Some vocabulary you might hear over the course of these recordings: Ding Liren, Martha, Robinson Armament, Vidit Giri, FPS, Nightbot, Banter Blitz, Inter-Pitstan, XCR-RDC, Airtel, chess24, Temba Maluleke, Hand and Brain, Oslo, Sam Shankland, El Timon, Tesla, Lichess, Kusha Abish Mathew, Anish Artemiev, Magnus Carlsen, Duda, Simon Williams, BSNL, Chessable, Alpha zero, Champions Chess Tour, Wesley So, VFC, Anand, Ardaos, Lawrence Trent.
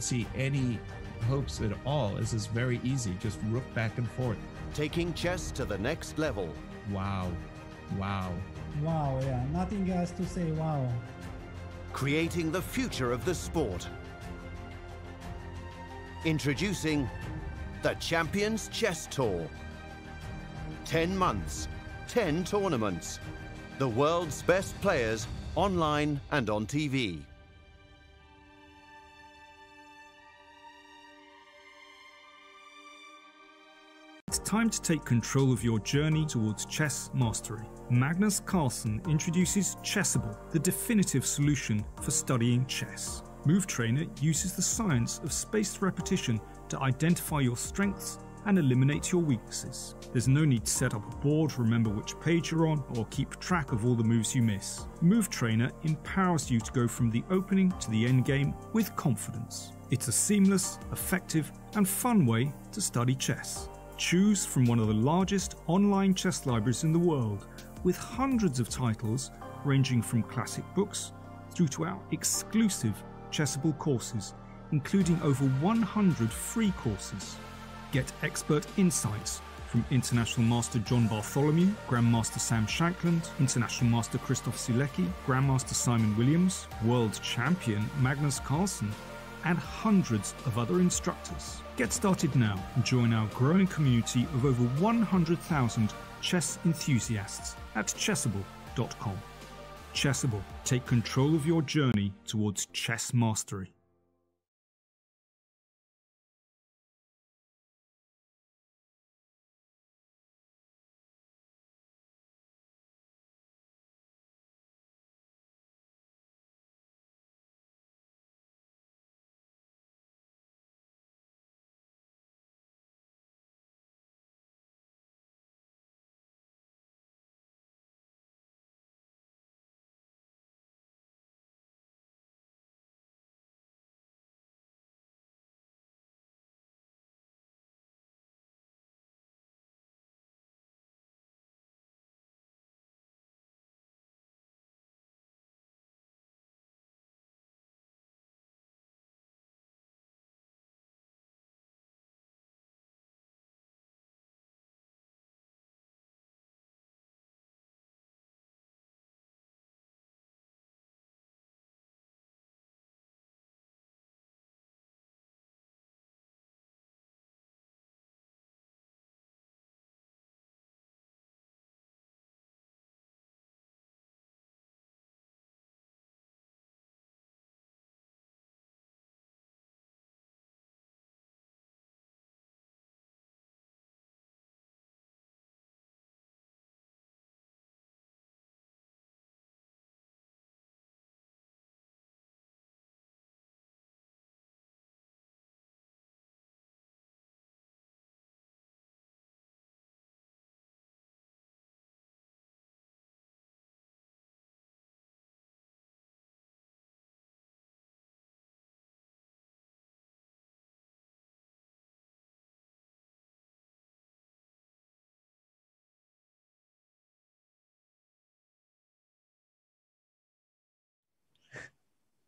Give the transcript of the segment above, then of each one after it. see any hopes at all. This is very easy, just rook back and forth. Taking chess to the next level. Wow. Wow. Wow, yeah, nothing else to say, wow. Creating the future of the sport. Introducing the Champions Chess Tour. 10 months, 10 tournaments. The world's best players online and on TV. It's time to take control of your journey towards chess mastery. Magnus Carlsen introduces Chessable, the definitive solution for studying chess. Move Trainer uses the science of spaced repetition to identify your strengths and eliminate your weaknesses. There's no need to set up a board, remember which page you're on, or keep track of all the moves you miss. Move Trainer empowers you to go from the opening to the end game with confidence. It's a seamless, effective, and fun way to study chess. Choose from one of the largest online chess libraries in the world, with hundreds of titles ranging from classic books through to our exclusive Chessable courses, including over 100 free courses. Get expert insights from International Master John Bartholomew, Grandmaster Sam Shankland, International Master Christof Sielecki, Grandmaster Simon Williams, World Champion Magnus Carlsen, and hundreds of other instructors. Get started now and join our growing community of over 100,000 chess enthusiasts at chessable.com. Chessable, take control of your journey towards chess mastery.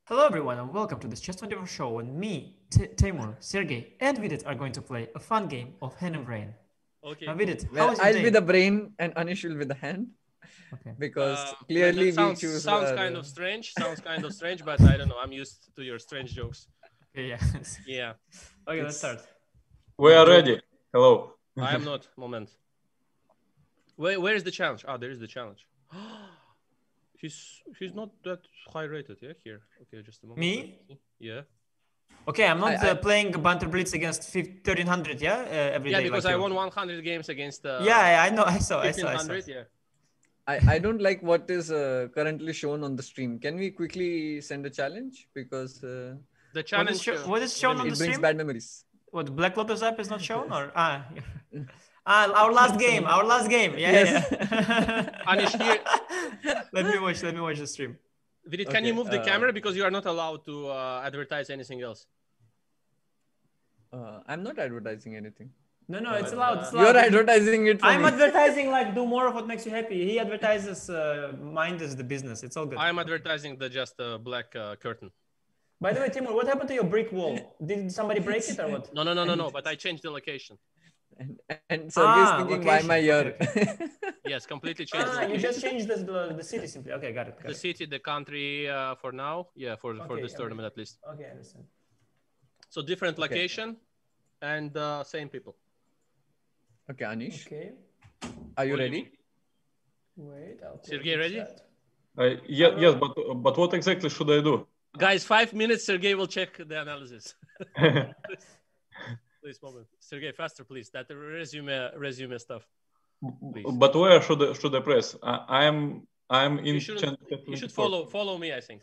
Hello everyone and welcome to this Chess24 show when me, Teimour, Sergey and Vidit are going to play a fun game of Hand and Brain. Okay. Now, Vidit, well, I'll be the brain and Anish will be the hand. Okay. Because clearly sounds kind of strange, but I don't know. I'm used to your strange jokes. Okay, yeah. Yeah. Okay, let's start. We are ready. Hello. I am not. Moment. Where is the challenge? Ah, there is the challenge. She's not that high rated, yeah, here. Okay, just a moment. Me? Yeah. Okay, I'm not playing Banter Blitz against 1300, yeah? Every day. Yeah, because like I won 100 games against... yeah, I know, I saw. Yeah. I don't like what is currently shown on the stream. Can we quickly send a challenge? Because... the challenge... What is shown on the stream? It brings bad memories. What, Black Lotus app is not shown? Or our last game. Yeah, yes. Yeah. Anish, here... Let me watch the stream. Vidit, can you move the camera because you are not allowed to advertise anything else? I'm not advertising anything. No, it's allowed. It's allowed. You're advertising it. I'm advertising like do more of what makes you happy. He advertises mind is the business. It's all good. I'm advertising the just black curtain. By the way, Teimour, what happened to your brick wall? Did somebody break it or what? No, but I changed the location. And so you're thinking, why am I here? Yes, completely changed. You just changed the city simply. Okay, got it. The city, the country for now. Yeah, for this tournament at least. Okay, I understand. So different location and same people. Okay, Anish. Okay. Are you ready? Wait, Sergey, ready? Yes, but what exactly should I do? Guys, 5 minutes, Sergey will check the analysis. Please, moment. Sergey, faster, please. That resume stuff. Please. But where should I press? I'm in. You should follow me, I think.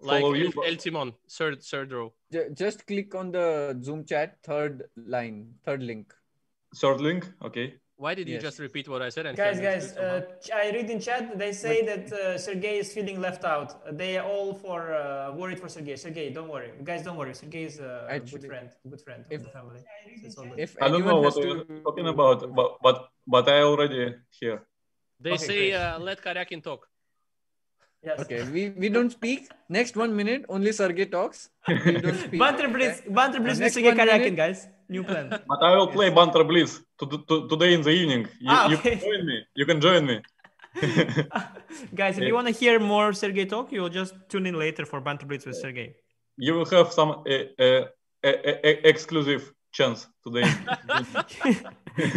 Like you, El Timon, third row. Just click on the Zoom chat, third line, third link. Third link, okay. Why did you just repeat what I said? And guys, I read in chat, they say that Sergey is feeling left out. They are all worried for Sergey. Sergey, don't worry. Guys, don't worry. Sergey is a good friend of the family. I don't know what you're talking about, but I already hear. They say, let Karjakin talk. Yes. Okay, we don't speak. Next 1 minute, only Sergey talks. We don't speak. Banter Blitz with Sergey Karjakin, guys. New plan. But I will play Banter Blitz today in the evening. You can join me. Guys, if you want to hear more Sergey talk, you'll just tune in later for Banter Blitz with Sergey. You will have some exclusive chance today.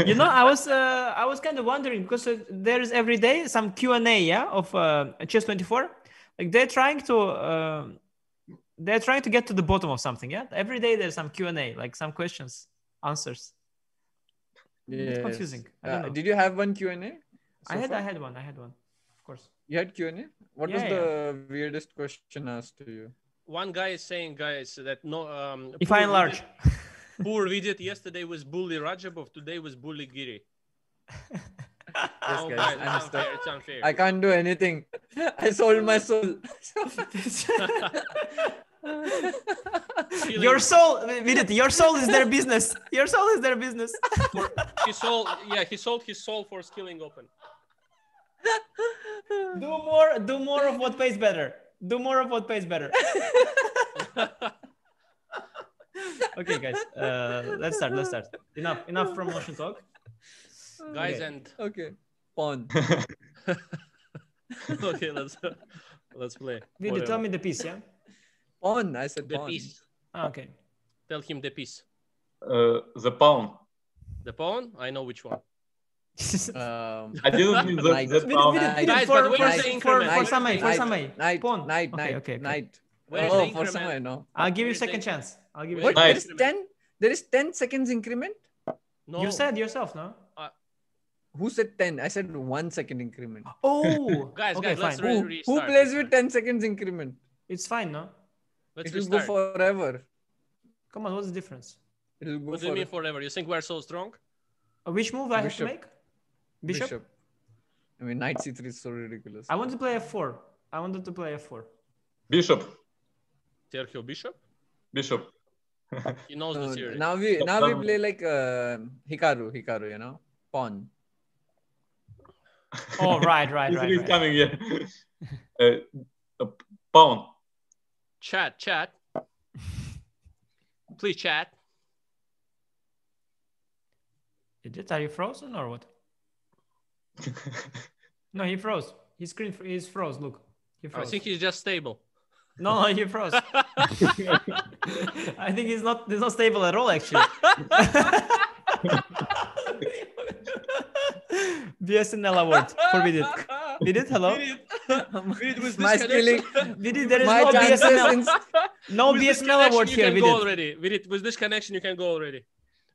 You know, I was kind of wondering because there is every day some Q&A of chess24. Like they're trying to get to the bottom of something. Yeah, every day there's some Q&A, like some questions, answers. It's confusing. I don't know. Did you have one Q&A? I had one. Of course. You had Q&A. What was the weirdest question asked to you? One guy is saying, guys, that no. If I enlarge. Poor Vidit yesterday was bully Radjabov, today was bully Giri. Yes, guys, it's unfair, I can't do anything. I sold my soul. Your soul, Vidit, your soul is their business. Your soul is their business. He sold his soul for Skilling Open. Do more of what pays better. Do more of what pays better. Okay, guys, let's start. Enough promotion talk. Guys, pawn. Okay, let's play. Did you tell me the piece, yeah? Pawn, I said pawn. The piece. Ah, okay. Tell him the piece. The pawn. The pawn? I know which one. I didn't mean the pawn. Guys, but where's the increment? For some way. Knight. Oh, for some way, no. I'll give you a second chance. I'll give you what? There is 10 seconds increment? No. You said yourself, no? Who said 10? I said 1 second increment. Oh! guys, let's restart. Who plays with 10 seconds increment? It's fine, no? It will go forever. Come on, what's the difference? What do you mean forever? You think we're so strong? Which move I have to make? Bishop? I mean, knight c3 is so ridiculous. I want to play f4. Bishop. Terkio bishop? Bishop. He knows the theory. Now we play like Hikaru, you know, pawn. Oh, right. He's coming here. Pawn. Chat. Please chat. Are you frozen or what? No, he froze. His screen is froze. Look, he froze. I think he's just stable. No, he froze. I think he's not stable at all, actually. BSNL award for Vidit. Vidit, hello. Vidit was disconnected. Vidit, there is no BSNL. No BSNL award here, Vidit. Vidit, with this connection, you can go already.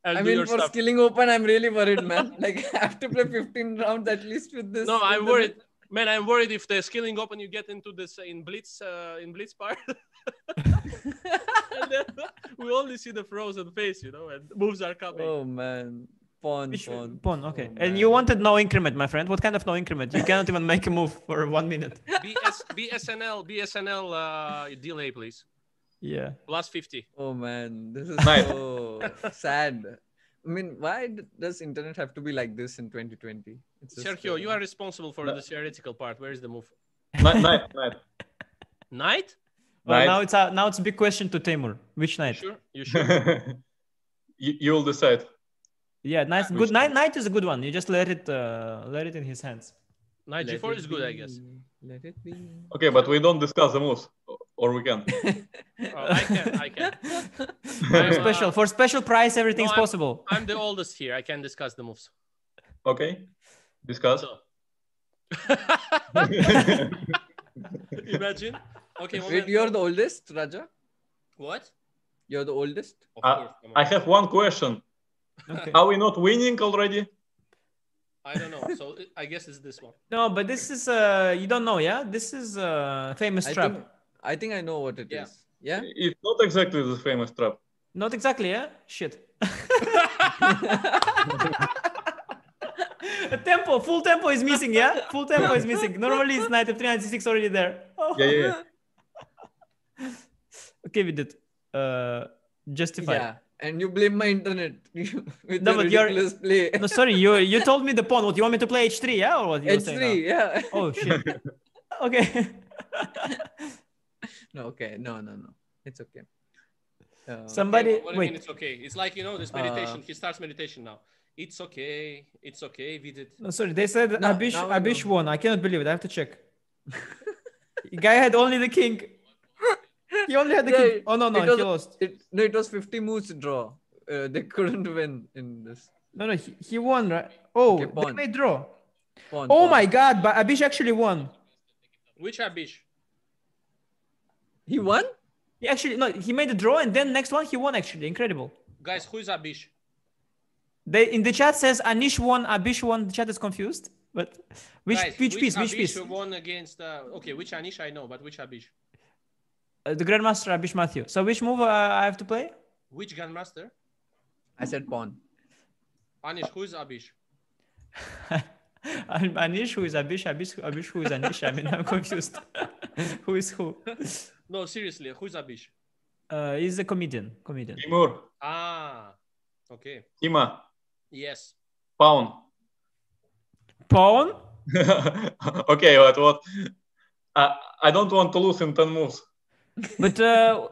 I mean, for Skilling Open, I'm really worried, man. Like, I have to play 15 rounds at least with this. No, I'm worried. Man, I'm worried if the Skilling Open you get into this in blitz part, and then we only see the frozen face, you know, and moves are coming. Oh man, pawn. Okay, oh, and you wanted no increment, my friend. What kind of no increment? You cannot even make a move for 1 minute. BSNL delay, please. Yeah, +50. Oh man, this is so sad. I mean, why does internet have to be like this in 2020? Sergio, you are responsible for the theoretical part. Where is the move? Knight. Well, right? now it's a big question to Teimour. Which knight? You sure? You'll decide. Yeah, nice. Good knight. Knight is a good one. You just let it in his hands. Knight G4 is good, I guess. Let it be. Okay, but we don't discuss the moves, or we can. I can. For special price, everything's possible. I'm the oldest here. I can discuss the moves. Okay, discuss. So. Imagine. Okay, wait, you're the oldest, Raja? What? You're the oldest? Of course. I have one question. Okay. Are we not winning already? I don't know. So I guess it's this one. No, but this is, you don't know, yeah? This is a famous trap. I think I know what it is. Yeah? It's not exactly the famous trap. Not exactly, yeah? Shit. Tempo, full tempo is missing, yeah? Full tempo is missing. Normally it's knight f3, 96 already there. Oh. Yeah. Okay, we did. Justify. Yeah, and you blame my internet. No, sorry, you told me the pawn. What, you want me to play h3, yeah? Or what you h3, saying, no? Yeah. Oh, shit. Okay. No. It's okay. Somebody, wait. I mean, it's okay. It's like, you know, this meditation. He starts meditation now. It's okay. It's okay. We did. No, sorry. They said no, Abish won. I cannot believe it. I have to check. The guy had only the king. He only had the king. Oh, no, he lost. It was 50 moves draw. They couldn't win in this. No, he won, right? Oh, okay, they made draw. Pawn, oh, pawn. My God. But Abish actually won. Which Abish? He won? He actually, no, he made a draw and then next one he won actually. Incredible. Guys, who is Abish? They in the chat says Anish won, Abish won. The chat is confused, but which piece? Abish won against okay, which Anish I know, but which Abish? The Grandmaster Abish Mathew. So which move I have to play? Which Grandmaster? I said pawn. Anish, who is Abish? Anish, who is Abish? Abish, who is Anish? I mean, I'm confused. Who is who? No, seriously, who is Abish? He's a comedian. Teimour. Ah, okay. Ima. Yes. Pawn? Okay, but what? I don't want to lose in 10 moves. But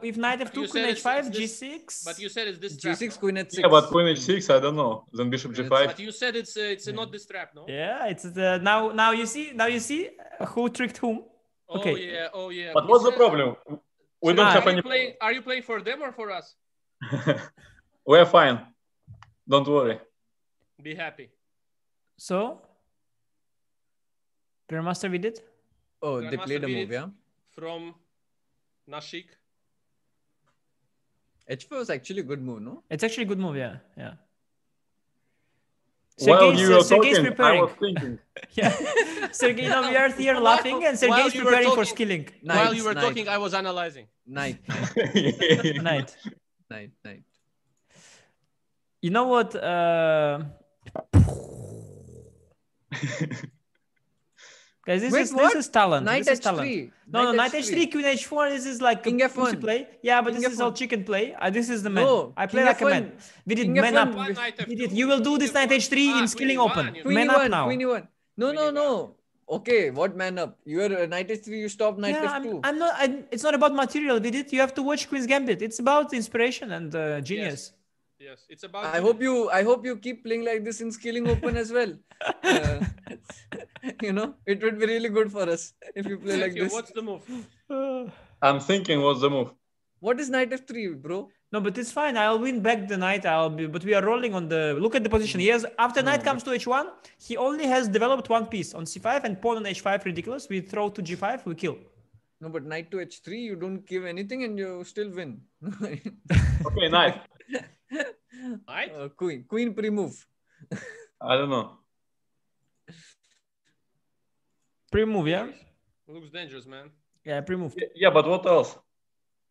if knight f2, queen h5, g6. But you said it's this trap. G6, no? Queen h6. Yeah, but queen h6, I don't know. Then bishop g5. But you said it's not this trap, no? Yeah, it's the now you see who tricked whom. Okay. Oh yeah. But what's the problem? We don't have any. Are you playing for them or for us? We're fine. Don't worry. Be happy. So, Grandmaster Vidit? Oh, they played a move, yeah? From Nashik. H4 is actually a good move, no? It's actually a good move, yeah. Sergey's preparing. I was thinking. Yeah. Sergey, no, we are here laughing and Sergey's preparing for skilling. While you were talking, I was analyzing. Night. You know what? Guys, this is talent. Knight this is talent. H3. No, knight h3, queen h4. This is like king f1 play. Yeah, but this is all chicken play. This is the man. No, I play like a man. We did man up. You will do this knight h3 in skilling open. Man up now. No. Okay, what man up? You are knight h3. You stop knight f2. It's not about material. You have to watch Queen's Gambit. It's about inspiration and genius. Yes, it's about. I hope you keep playing like this in Skilling Open as well. You know, it would be really good for us if you play like this. What's the move? I'm thinking, what's the move? What is knight f3, bro? No, but it's fine. I'll win back the knight. But we are rolling on the. Look at the position. He has after knight comes to h1. He only has developed one piece on c5 and pawn on h5. Ridiculous. We throw to g5. We kill. No, but knight to h3. You don't give anything, and you still win. Okay, knight. Right? Queen pre-move. I don't know. Pre-move, yeah? Looks dangerous, man. Yeah, pre-move. Yeah, but what else?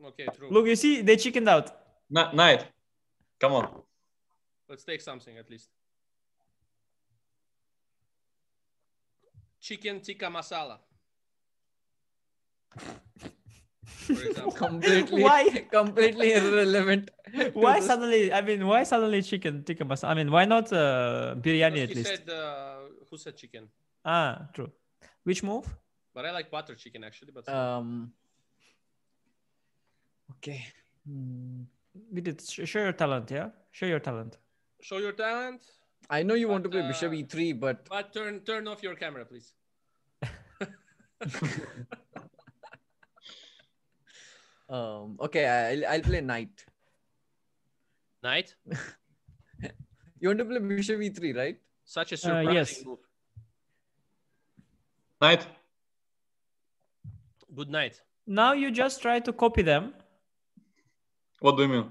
Okay, true. Look, you see, they chickened out. Knight. Come on. Let's take something at least. Chicken tikka masala. Completely, completely irrelevant. Why suddenly? I mean, why suddenly chicken tikka masala? I mean, why not biryani at least? Who said chicken? Ah, true. Which move? But I like butter chicken actually. But Okay. We did show your talent, yeah? Show your talent. Show your talent. I know you want to play bishop e3, but turn off your camera, please. Okay, I'll play knight. Knight? You want to play bishop e3, right? Such a surprising move. Knight. Good night. Now you just try to copy them. What do you mean?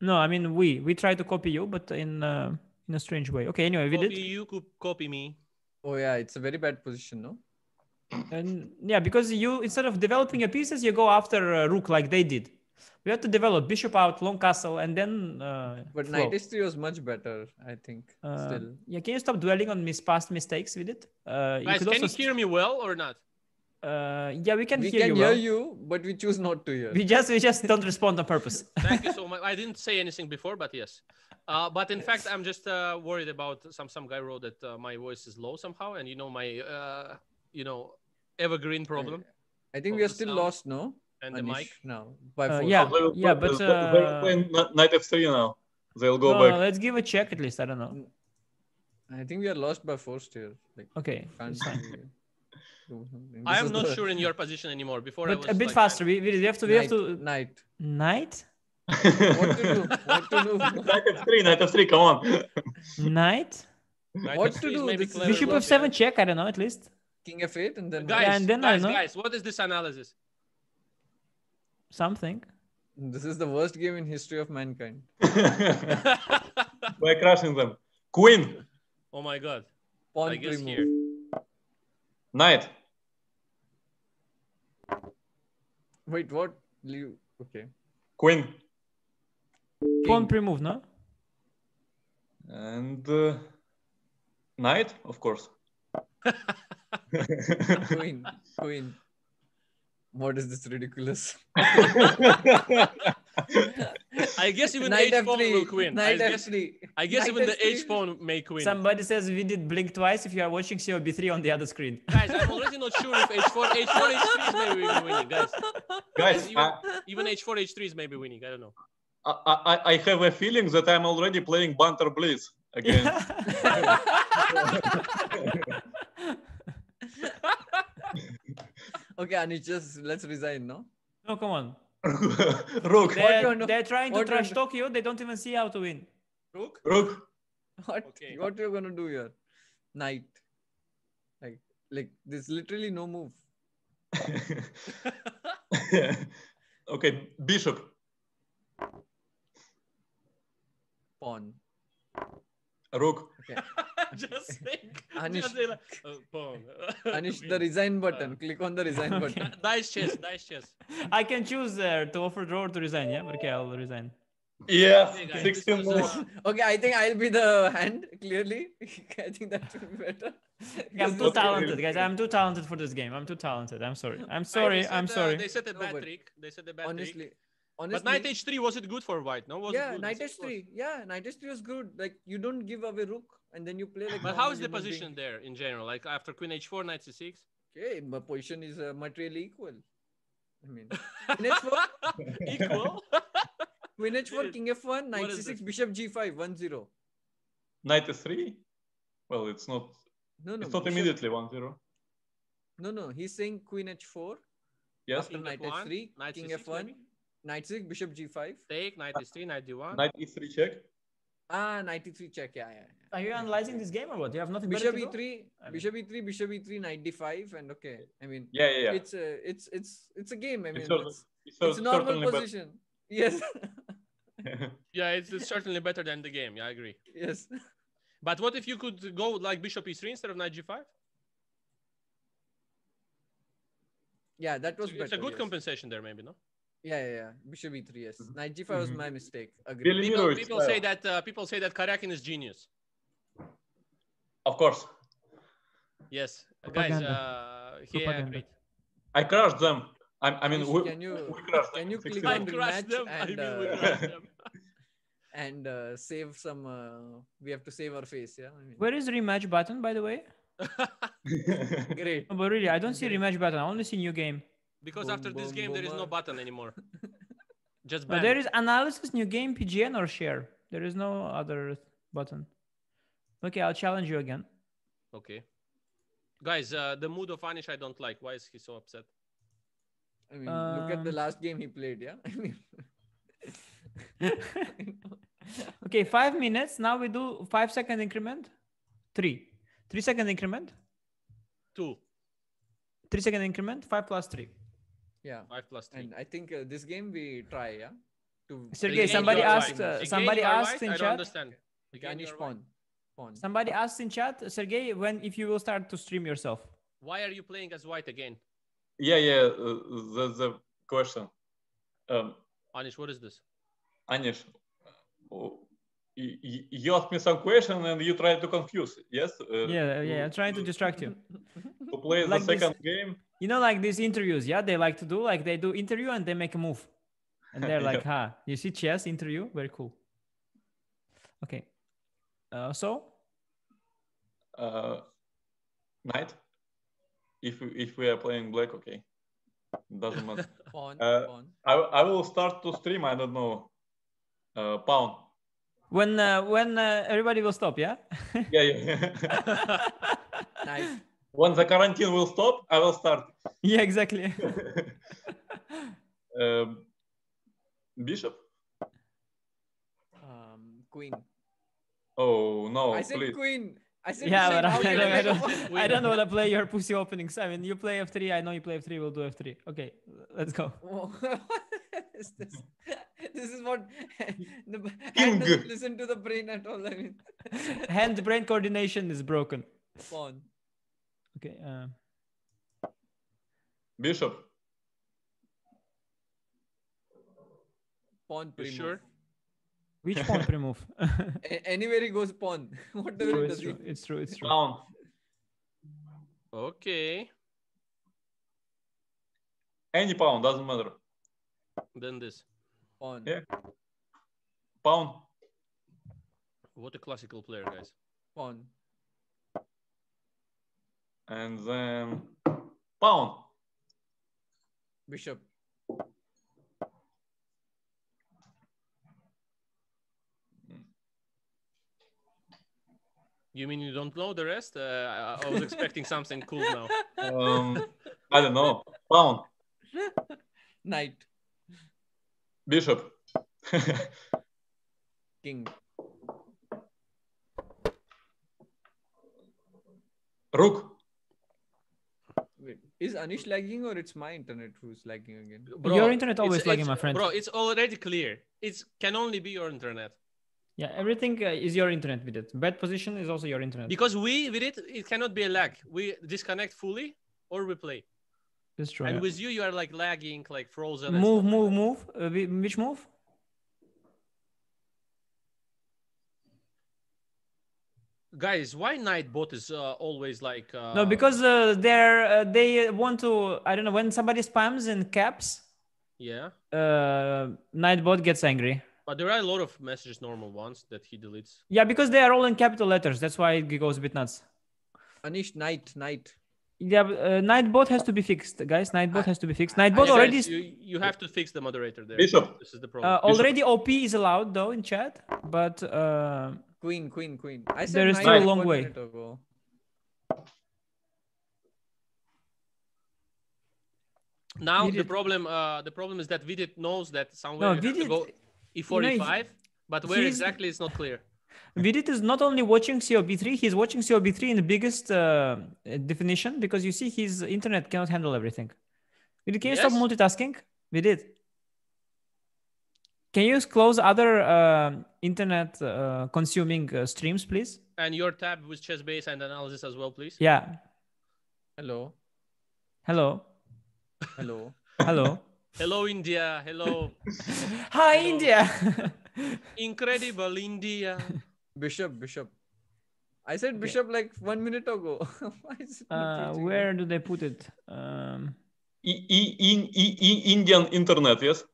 No, I mean we try to copy you, but in a strange way. Okay, anyway, we did. You could copy me. Oh yeah, it's a very bad position, no? And yeah, because you instead of developing your pieces, you go after rook like they did. We have to develop bishop out, long castle, and then. But knight h3 was much better, I think. Still. Yeah, can you stop dwelling on past mistakes with it? Guys, you can you hear me well or not? Yeah, we can hear you, but we choose not to hear. We just don't respond on purpose. Thank you so much. I didn't say anything before, but yes. But in fact, I'm just worried about some guy wrote that my voice is low somehow, and you know my evergreen problem. I think we are still lost, no? And Anish, the mic now. Yeah, but knight f3 now. They'll go back. Let's give a check at least. I don't know. I think we are lost by force here. Like, okay. I am not sure in your position anymore. Before, but I was a bit like, faster. We have to knight. What to do? Knight f3. Come on. Knight. What to do? Bishop f7 check. I don't know. At least king f8 and then guys. What is this analysis? Something. This is the worst game in history of mankind. We're crushing them. Queen. Oh my god. Pawn here. Knight. Wait, what? Okay. Queen. Pawn pre-move, no? And knight, of course. Queen. What is this ridiculous? I guess even knight H pawn will queen. I guess even the H pawn may queen. Somebody says we did blink twice if you are watching COB3 on the other screen. Guys, I'm already not sure if H4 H3 is maybe winning, guys. Even H4 H3 is maybe winning. I don't know. I have a feeling that I'm already playing Banter Blitz again. Okay, and it's just let's resign, no? No, come on. Rook. They're trying to trash talk you. They don't even see how to win. Rook. What are you gonna do here? Knight. Like there's literally no move. Okay, bishop. Pawn. Rook. Okay. Just think. Anish, the resign button. Click on the resign button. Dice chess. I can choose to offer draw or to resign. Yeah, okay, I'll resign. Yeah, 16 more. Okay, I think I'll be the hand, clearly. I think that should be better. I'm too talented, guys. I'm too talented for this game. I'm too talented. I'm sorry. They said a bad trick. Honestly. But knight h3, was it good for white? No, yeah, knight h3. Yeah, knight h3 was good. Like, you don't give away rook and then you play like... But how is the position there in general? Like, after queen h4, knight c6? Okay, my position is materially equal. I mean... Queen h4... equal? Queen h4, king f1, knight c6, bishop g5, 1-0. Knight f3? Well, it's not... No, it's not immediately 1-0. No, he's saying queen h4. Yes. After knight h3, king f1. Maybe? Knight 6, bishop g5. Take knight e3, knight d1. Knight e3 check. Knight e3 check. Yeah. Are you analyzing this game or what? You have nothing. Bishop e3, bishop e3, knight d5, and okay. I mean, yeah. It's a game. I mean, it's a normal position. Yes. Yeah, it's certainly better than the game. Yeah, I agree. Yes. But what if you could go like bishop e3 instead of knight g5? Yeah, that was better. It's a good compensation there, maybe, no? Yeah. Bishop e3, yes. Knight g5 was my mistake. Agreed. People say that Karjakin is genius. Of course. Yes, guys. Agreed. I crushed them. I mean, can you click on rematch and and save some? We have to save our face. Yeah. I mean. Where is rematch button, by the way? Great. No, but really, I don't see rematch button. I only see new game. Because after this game, there is no button anymore. Just ban. There is analysis, new game, PGN or share. There is no other button. Okay, I'll challenge you again. Okay. Guys, the mood of Anish I don't like. Why is he so upset? I mean, look at the last game he played, yeah? Okay, 5 minutes. Now we do 5 second increment. 3 second increment. 3 second increment. 5 plus 3. Yeah. 5 plus 3. And I think this game we try, yeah? To Sergey, somebody asked, in chat. Understand. Anish pawn. Somebody asked in chat, Sergey, if you will start to stream yourself? Why are you playing as white again? Yeah, that's the question. Anish, what is this? Anish, you asked me some question and you tried to confuse, yes? Yeah, I'm trying to distract you. To play like the second game. You know, like these interviews, yeah? They like to do, like they do interview and they make a move. And they're like, you see chess interview? Very cool. Okay. Knight. If we are playing black, okay, doesn't matter. Pawn. I will start to stream. I don't know. Pawn. When everybody will stop, yeah. yeah. Nice. When the quarantine will stop, I will start. Yeah, exactly. Bishop. Queen. Oh no! I said please. Queen. I said but I don't know how to play your pussy openings. I mean, you play f3. I know you play f3. We'll do f3. Okay, let's go. This is what the hand doesn't listen to the brain at all. I mean, hand-brain coordination is broken. Pawn. Okay. Bishop. Pawn. Pre-move. Sure. Which pawn pre-move? Anywhere he goes pawn. Whatever does he? It's true. Pawn. Okay. Any pawn doesn't matter. Then this. Pawn. Yeah. Pawn. What a classical player, guys. Pawn. And then pawn. Bishop. You mean you don't know the rest? I was expecting something cool now. I don't know. Pawn. Knight. Bishop. King. Rook. Wait, is Anish lagging or it's my internet who's lagging again? Bro, your internet always lagging, my friend. Bro, it's already clear. It can only be your internet. Yeah, everything is your internet with it. Bad position is also your internet. Because with it cannot be a lag. We disconnect fully or we play. That's true. And with you are like lagging, like frozen. Move. Which move? Guys, why knight bot is always like... No, because they want to... I don't know, when somebody spams in caps... Yeah. Knight bot gets angry. But there are a lot of messages, normal ones that he deletes. Yeah, because they are all in capital letters. That's why it goes a bit nuts. Anish, knight. Yeah, Knightbot has to be fixed, guys. Knightbot has to be fixed. Knightbot already... You have to fix the moderator there. Bishop. This is the problem. Already OP is allowed, though, in chat. But... Queen. I said there is still a long way. Now, the problem is that Vidit knows that somewhere you have to go... E45, but where exactly is not clear. Vidit is not only watching COB3, he's watching COB3 in the biggest definition, because you see his internet cannot handle everything. Vidit, can you stop multitasking? Vidit, can you close other internet consuming streams, please? And your tab with chess base and analysis as well, please. Yeah. Hello. Hello. Hello, India. Hello. Hi, hello. India. Incredible India. Bishop. I said bishop like 1 minute ago. Why is it not where do they put it? Indian internet, yes?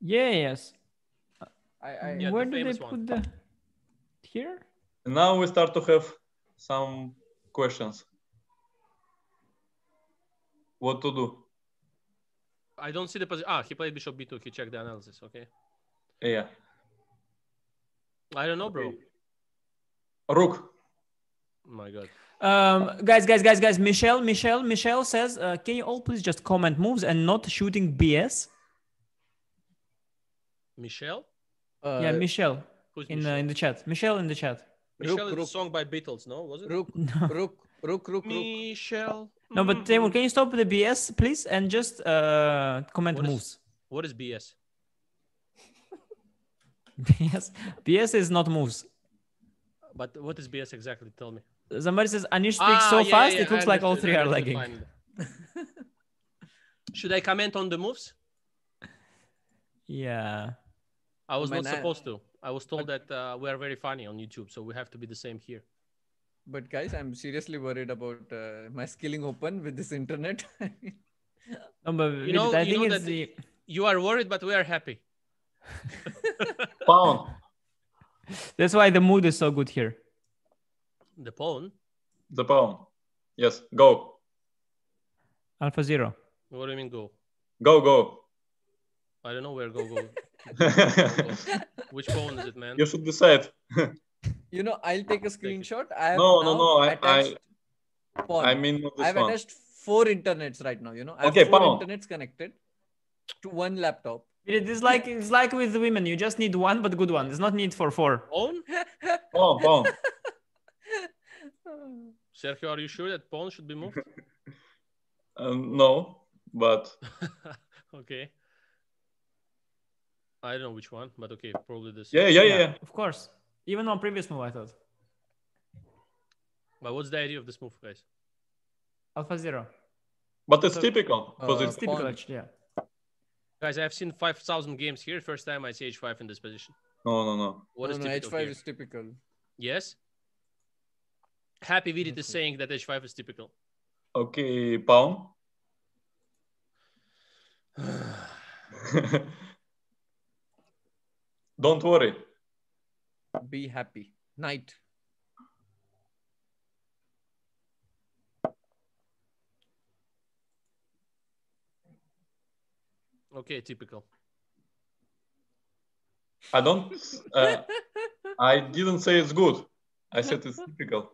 Yeah, yes. Where do they put the... Here? Now we start to have some questions. What to do? I don't see the position. Ah, he played bishop b2. He checked the analysis. Okay. Yeah. I don't know, bro. Rook. Oh my God. Guys. Michelle says, can you all please just comment moves and not shooting BS? Michelle? Yeah, Michelle. Who's in the chat. Michelle in the chat. Michelle is a song by Beatles, no? Was it? Rook. No. Rook. Michelle. No, but Teimour, can you stop the BS, please? And just comment moves. What is BS? BS is not moves. But what is BS exactly? Tell me. Somebody says, Anish speaks fast, it looks like all three are lagging. Should I comment on the moves? Yeah. I was not supposed to. I was told that we are very funny on YouTube, so we have to be the same here. But guys, I'm seriously worried about my Skilling Open with this internet. You are worried, but we are happy. Pawn. That's why the mood is so good here. The pawn? The pawn. Yes, go. Alpha zero. What do you mean go? Go. I don't know where go. Which pawn is it, man? You should decide. You know, I'll take a screenshot. I mean, I've attached 4 internets right now. You know, I have 4 internets connected to 1 laptop. It's like with the women. You just need 1, but good one. There's not need for 4. Pawn? Pawn. Sergio, are you sure that pawn should be moved? No, but okay. I don't know which one, but okay, probably this. Yeah. Of course. Even on previous move, I thought. But what's the idea of this move, guys? Alpha zero. But it's typical. It's typical, actually, yeah. Guys, I've seen 5,000 games here. First time I see h5 in this position. No. H5 is typical. Yes? Happy Vidit is saying that h5 is typical. Okay, pawn. Don't worry. Be happy. Knight. Okay, typical. I don't. I didn't say it's good. I said it's typical.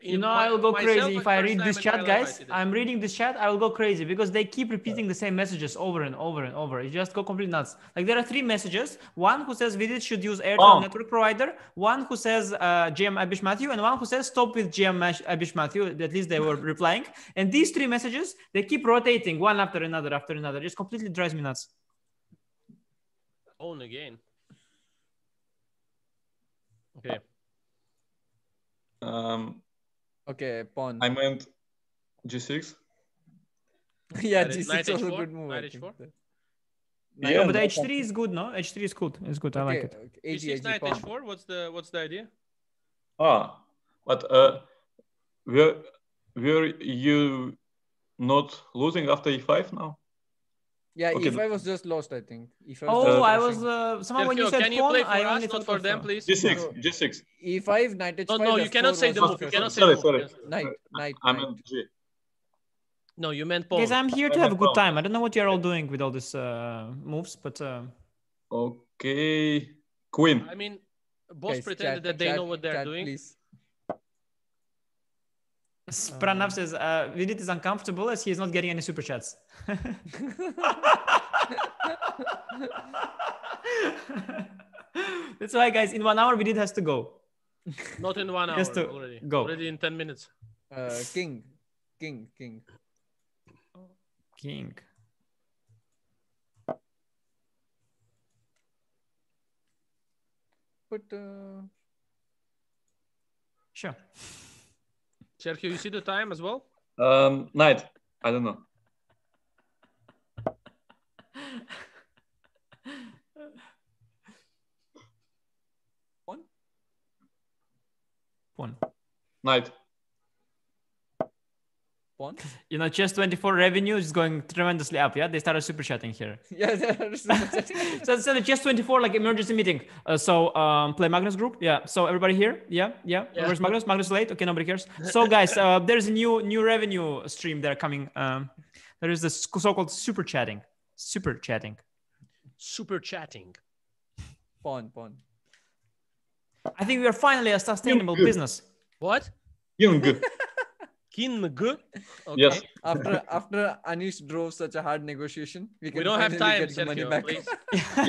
You know, I will go crazy if I read this chat, guys. I'm reading this chat. I will go crazy because they keep repeating the same messages over and over. You just go complete nuts. Like there are 3 messages. One who says Vidit should use Airtel network provider. One who says GM Abish Mathew, and one who says stop with GM Abish Mathew. At least they were replying. And these 3 messages, they keep rotating one after another. It just completely drives me nuts. Own again. Okay. Okay, pawn. I meant g6. Yeah, g6 is also a good move. Yeah, but h3 is good, no? H3 is good. It's good. I like it. H6, knight, h4. What's the idea? But were you not losing after e5 now? Yeah, okay. e5 was just lost, I think. Somehow when you said can you play for us, not for them, please? G6. E5, knight h5. No, you cannot say the move. Sorry. Knight. I meant G. No, you meant pawn. Because I'm here to have a good time. I don't know what you're all doing with all these moves, but... Okay. Queen. I mean, both pretended that they know what they're doing. Please. Pranav says, Vidit is uncomfortable as he is not getting any super chats. That's why, guys, in 1 hour, Vidit has to go. Not in 1 hour, already. Go. Already in 10 minutes. King. But, Sure. Sergio, you see the time as well? Knight. I don't know. Pawn. Knight. Pawn. You know, Chess24 revenue is going tremendously up. Yeah, they started super chatting here. Yeah, so the Chess24 like emergency meeting. Play Magnus group. Yeah. So everybody here. Yeah. Where's Magnus? Magnus late. Okay, nobody cares. So guys, there's a new revenue stream that are coming. There is this so-called super chatting. Super chatting. Super chatting. Pawn. I think we are finally a sustainable business. What? Good. Okay. Yes. After Anish drove such a hard negotiation, we don't have time. Get Sergio, money back. Please.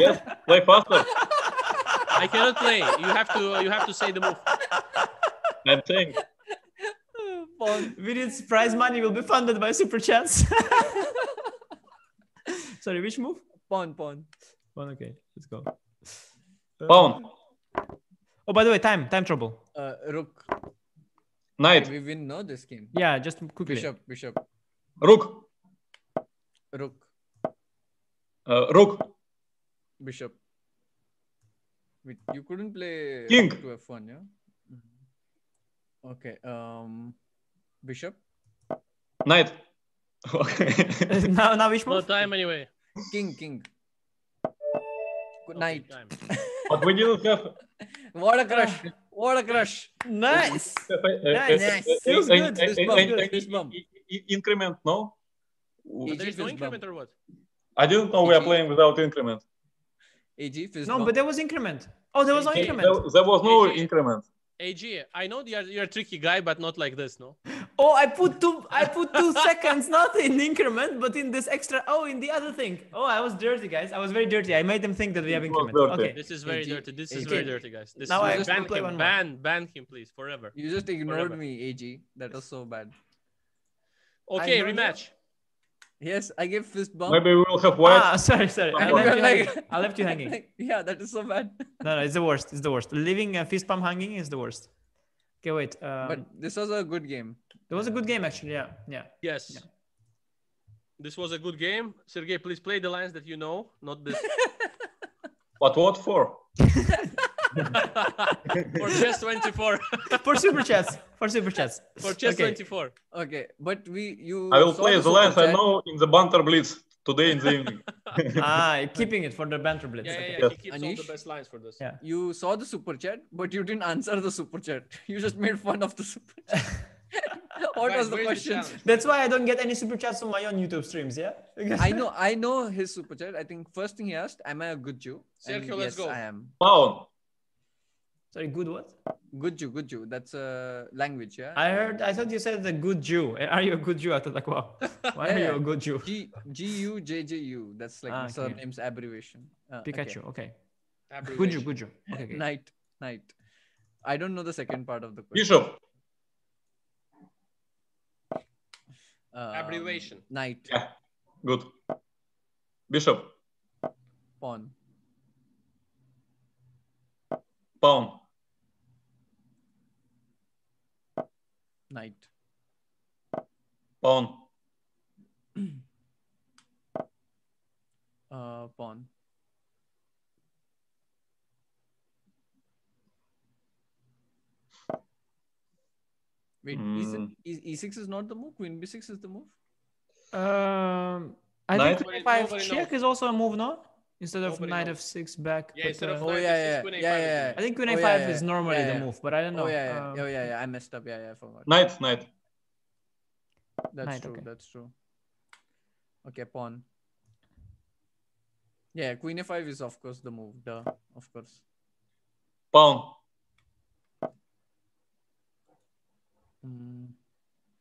Yes, play faster. I cannot play. You have to say the move. I'm saying. Vidit's prize money will be funded by super chats. Sorry, which move? Pawn. Okay, let's go. Pawn. Oh, by the way, time trouble. Rook. Knight. We win, no, this game. Yeah, just quickly. Bishop. Rook. Rook. Bishop. Wait, you couldn't play King to F1, yeah? Okay. Bishop. Knight. Okay. now which move? No time anyway. King. Good night. But we didn't have... What a crush. Nice. Nice. Feels good. This bump. Increment, no? There is no increment or what? I didn't know we are playing without increment. No, but there was increment. Oh, there was no increment. There was no increment. AG, I know you're a tricky guy, but not like this, no? Oh, I put two seconds, not in increment, but in this extra. Oh, in the other thing. Oh, I was dirty, guys. I was very dirty. I made them think that we have increment. Okay. This is very dirty. This is very dirty, guys. This now is I play ban him, please, forever. You just ignored me, AG. That was so bad. Okay, rematch. Yes, I gave fist bump. Maybe we'll have white. Ah, sorry. I left you hanging. Yeah, that is so bad. No, it's the worst. Leaving a fist bump hanging is the worst. Okay, wait. But this was a good game. It was a good game, actually. Yeah. Yes. Yeah. This was a good game. Sergey, please play the lines that you know, not this. But what for? For chess24. For super chats. For chess24. Okay, but I will play the lines I know in the Banter Blitz today in the evening. Keeping it for the Banter Blitz. Yeah. He keeps all the best lines for this. Yeah. You saw the super chat, but you didn't answer the super chat. You just made fun of the super chat. What was the question? That's why I don't get any super chats on my own YouTube streams. Yeah, I know his super chat. I think first thing he asked, "Am I a good Jew?" Sergio, let's go. I am. Pawn. Sorry, good what? Good Jew. That's a language, yeah? I thought you said the good Jew. Are you a good Jew? I thought, like, wow, why are you a good Jew? G-U-J-J-U. That's like surname's abbreviation. Pikachu, okay. Abbreviation. Good Jew. Okay. Knight. I don't know the second part of the question. Bishop. Abbreviation. Knight. Yeah, good. Bishop. Pawn. Knight. Pawn. Pawn. Wait, E6 is not the move? Queen B6 is the move? I think F5 check is also a move, no? Instead of Knight F6 back. Yeah, instead of Queen A5. I think Queen A5 is normally the move, but I don't know. I messed up. I forgot. Knight. That's true. Okay, pawn. Yeah, Queen A5 is, of course, the move. Duh, of course. Pawn.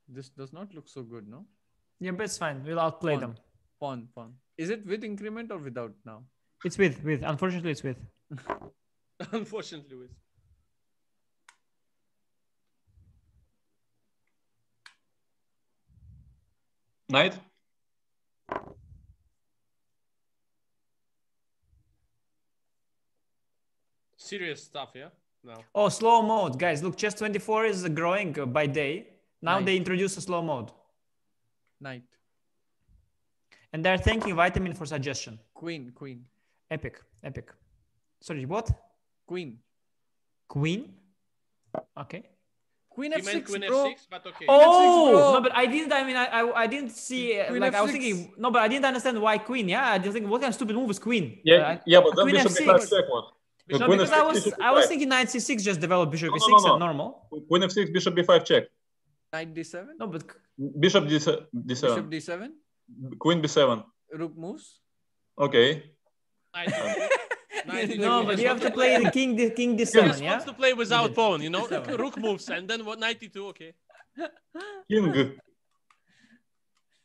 This does not look so good, no? Yeah, but it's fine. We'll outplay them. Pawn. Is it with increment or without now? It's with. Unfortunately, it's with. Unfortunately, with. Knight. Serious stuff, yeah? No. Oh, slow mode, guys. Look, chess24 is growing by day. Now Knight. They introduce a slow mode. Knight. And they're thanking Vitamin for suggestion. Queen. Epic. Sorry, what? Queen? Okay. Queen F6, meant Queen F6, but okay. Oh, no, but I didn't, I didn't see, Queen like F6. I was thinking, no, but I didn't understand why Queen, yeah? I didn't think, what kind of stupid move is Queen? Yeah, but then Queen Bishop F6. No, because I was thinking Knight C6 just developed Bishop E6 and normal. Queen F6, Bishop B5 check. Knight D7? No, but... Bishop D7. Queen B7. Rook moves. Okay. No, but you have to play the king d7, yeah? Wants to play without pawn, you know? Rook moves, and then what, 92, okay. King.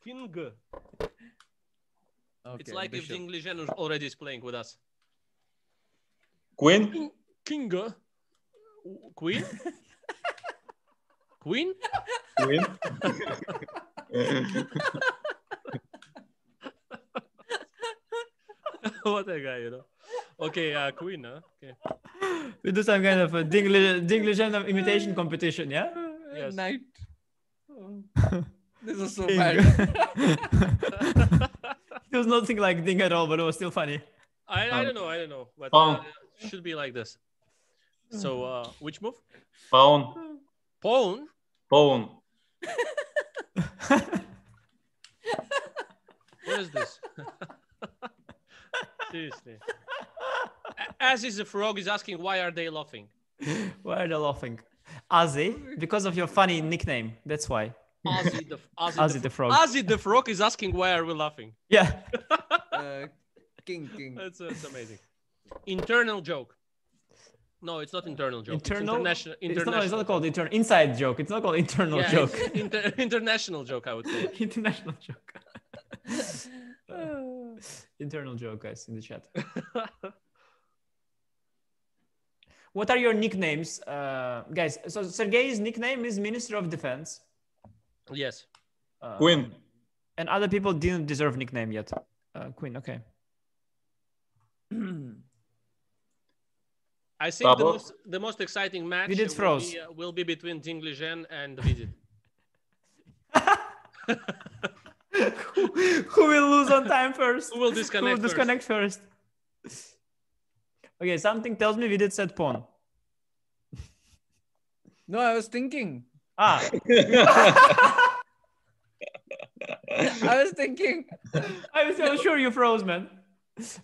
King. Okay, it's like Bishop. If Ding Liren already is playing with us. Queen? King. Queen? Queen? Queen? What a guy, you know? Okay, Queen, huh? Okay. We do some kind of a Ding Liren imitation competition, yeah? Yes. Knight. Oh. This is so bad. It was nothing like Ding at all, but it was still funny. I don't know. But it should be like this. So, which move? Pawn. Pawn? Pawn. What is this? Seriously. As is the frog is asking, why are they laughing? Why are they laughing? Ozzy, because of your funny nickname. That's why. Ozzy the frog. Ozzy the frog is asking, why are we laughing? Yeah. King. That's amazing. Internal joke. No, it's not internal joke. Internal? It's international. It's not called internal. Inside joke. It's not called internal joke. International joke, I would say. International joke. Internal joke, guys, in the chat. What are your nicknames, guys? So Sergey's nickname is Minister of Defense. Yes. Queen. And other people didn't deserve nickname yet. Queen, okay. I think the most exciting match will be between Ding Liren and Vidit. Who will lose on time first? Who will disconnect first? Okay, something tells me Vidit said pawn. No, I was thinking. I was sure you froze, man.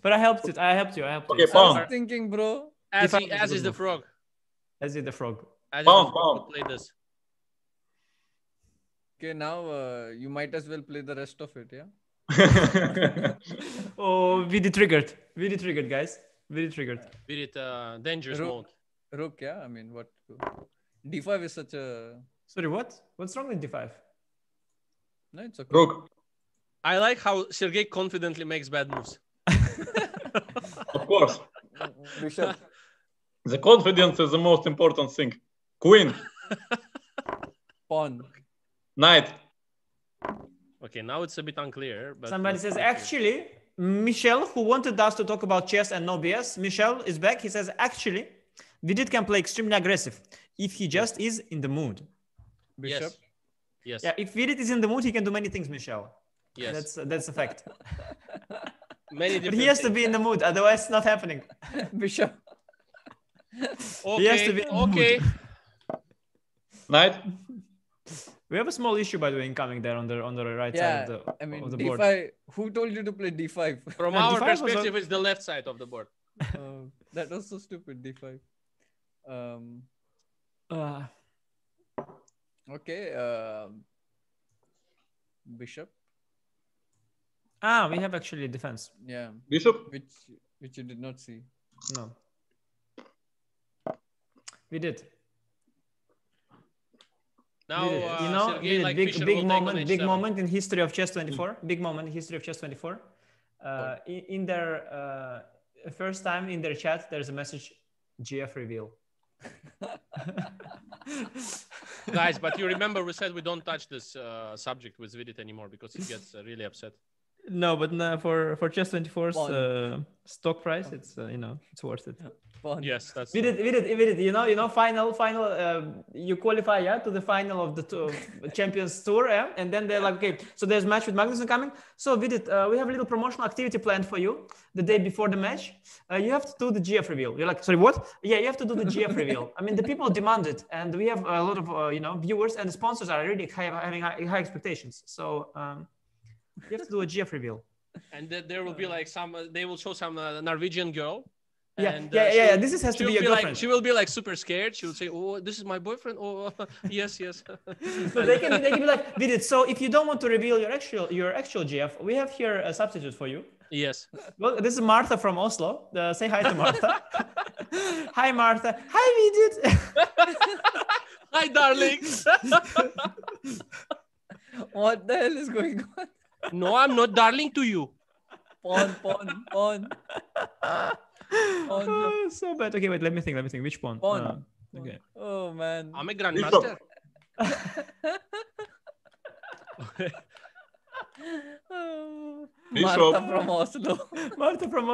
But I helped it. I helped you. Okay, pawn. I was thinking, bro. As is the frog. Pawn. Play this. Okay, now you might as well play the rest of it, yeah? Oh, Vidit triggered, guys. Vidit triggered. Vidit dangerous mode. Rook, yeah? I mean, what? D5 is such a... Sorry, what? What's wrong with D5? No, it's okay. Rook. I like how Sergey confidently makes bad moves. Of course. Bishop. The confidence is the most important thing. Queen. Pawn. Knight. Okay, now it's a bit unclear. But somebody says, actually, Michel, who wanted us to talk about chess and no BS, Michel is back. He says, actually, Vidit can play extremely aggressive if he just is in the mood. Bishop? Yes. Yeah, if Vidit is in the mood, he can do many things, Michel. Yes. That's a fact. Many different but he has to be in the mood, otherwise it's not happening. Bishop. Okay, he has to be in the mood. Knight. We have a small issue, by the way, incoming there on the right side of the, of the board. D5, who told you to play D5? From our D5 perspective, it's the left side of the board. That was so stupid, D5. Okay. Bishop. Ah, we have actually defense. Yeah. Bishop. Which you did not see. No. We did. Now, you know, Sergey, like big moment in history of Chess24. Big moment in history of Chess24. In their first time in their chat, there's a message, GF reveal. Guys, but you remember we said we don't touch this subject with Vidit anymore because he gets really upset. No, but no, for Chess24's stock price, it's you know, it's worth it. Bond. Yes, that's. We did. You know, final. You qualify, yeah, to the final of the Champions Tour, yeah, and then they're like, okay, so there's match with Magnus coming. So we have a little promotional activity planned for you the day before the match. You have to do the GF reveal. You're like, sorry, what? Yeah, you have to do the GF reveal. I mean, the people demand it, and we have a lot of viewers and sponsors are really having high expectations. So you have to do a GF reveal. And there will be like they will show some Norwegian girl. Yeah. This has to be your girlfriend. Like, she will be like super scared. She will say, "Oh, this is my boyfriend." Oh, yes. So they can be like, Vidit, so if you don't want to reveal your actual GF, we have here a substitute for you. Yes. Well, this is Martha from Oslo. Say hi to Martha. Hi, Martha. Hi, Vidit. Hi, darlings. What the hell is going on? No, I'm not darling to you. Pawn. Oh, so bad. Okay, wait, let me think. Which pawn? Pawn. Okay. Oh, man. I'm a grandmaster. Martha from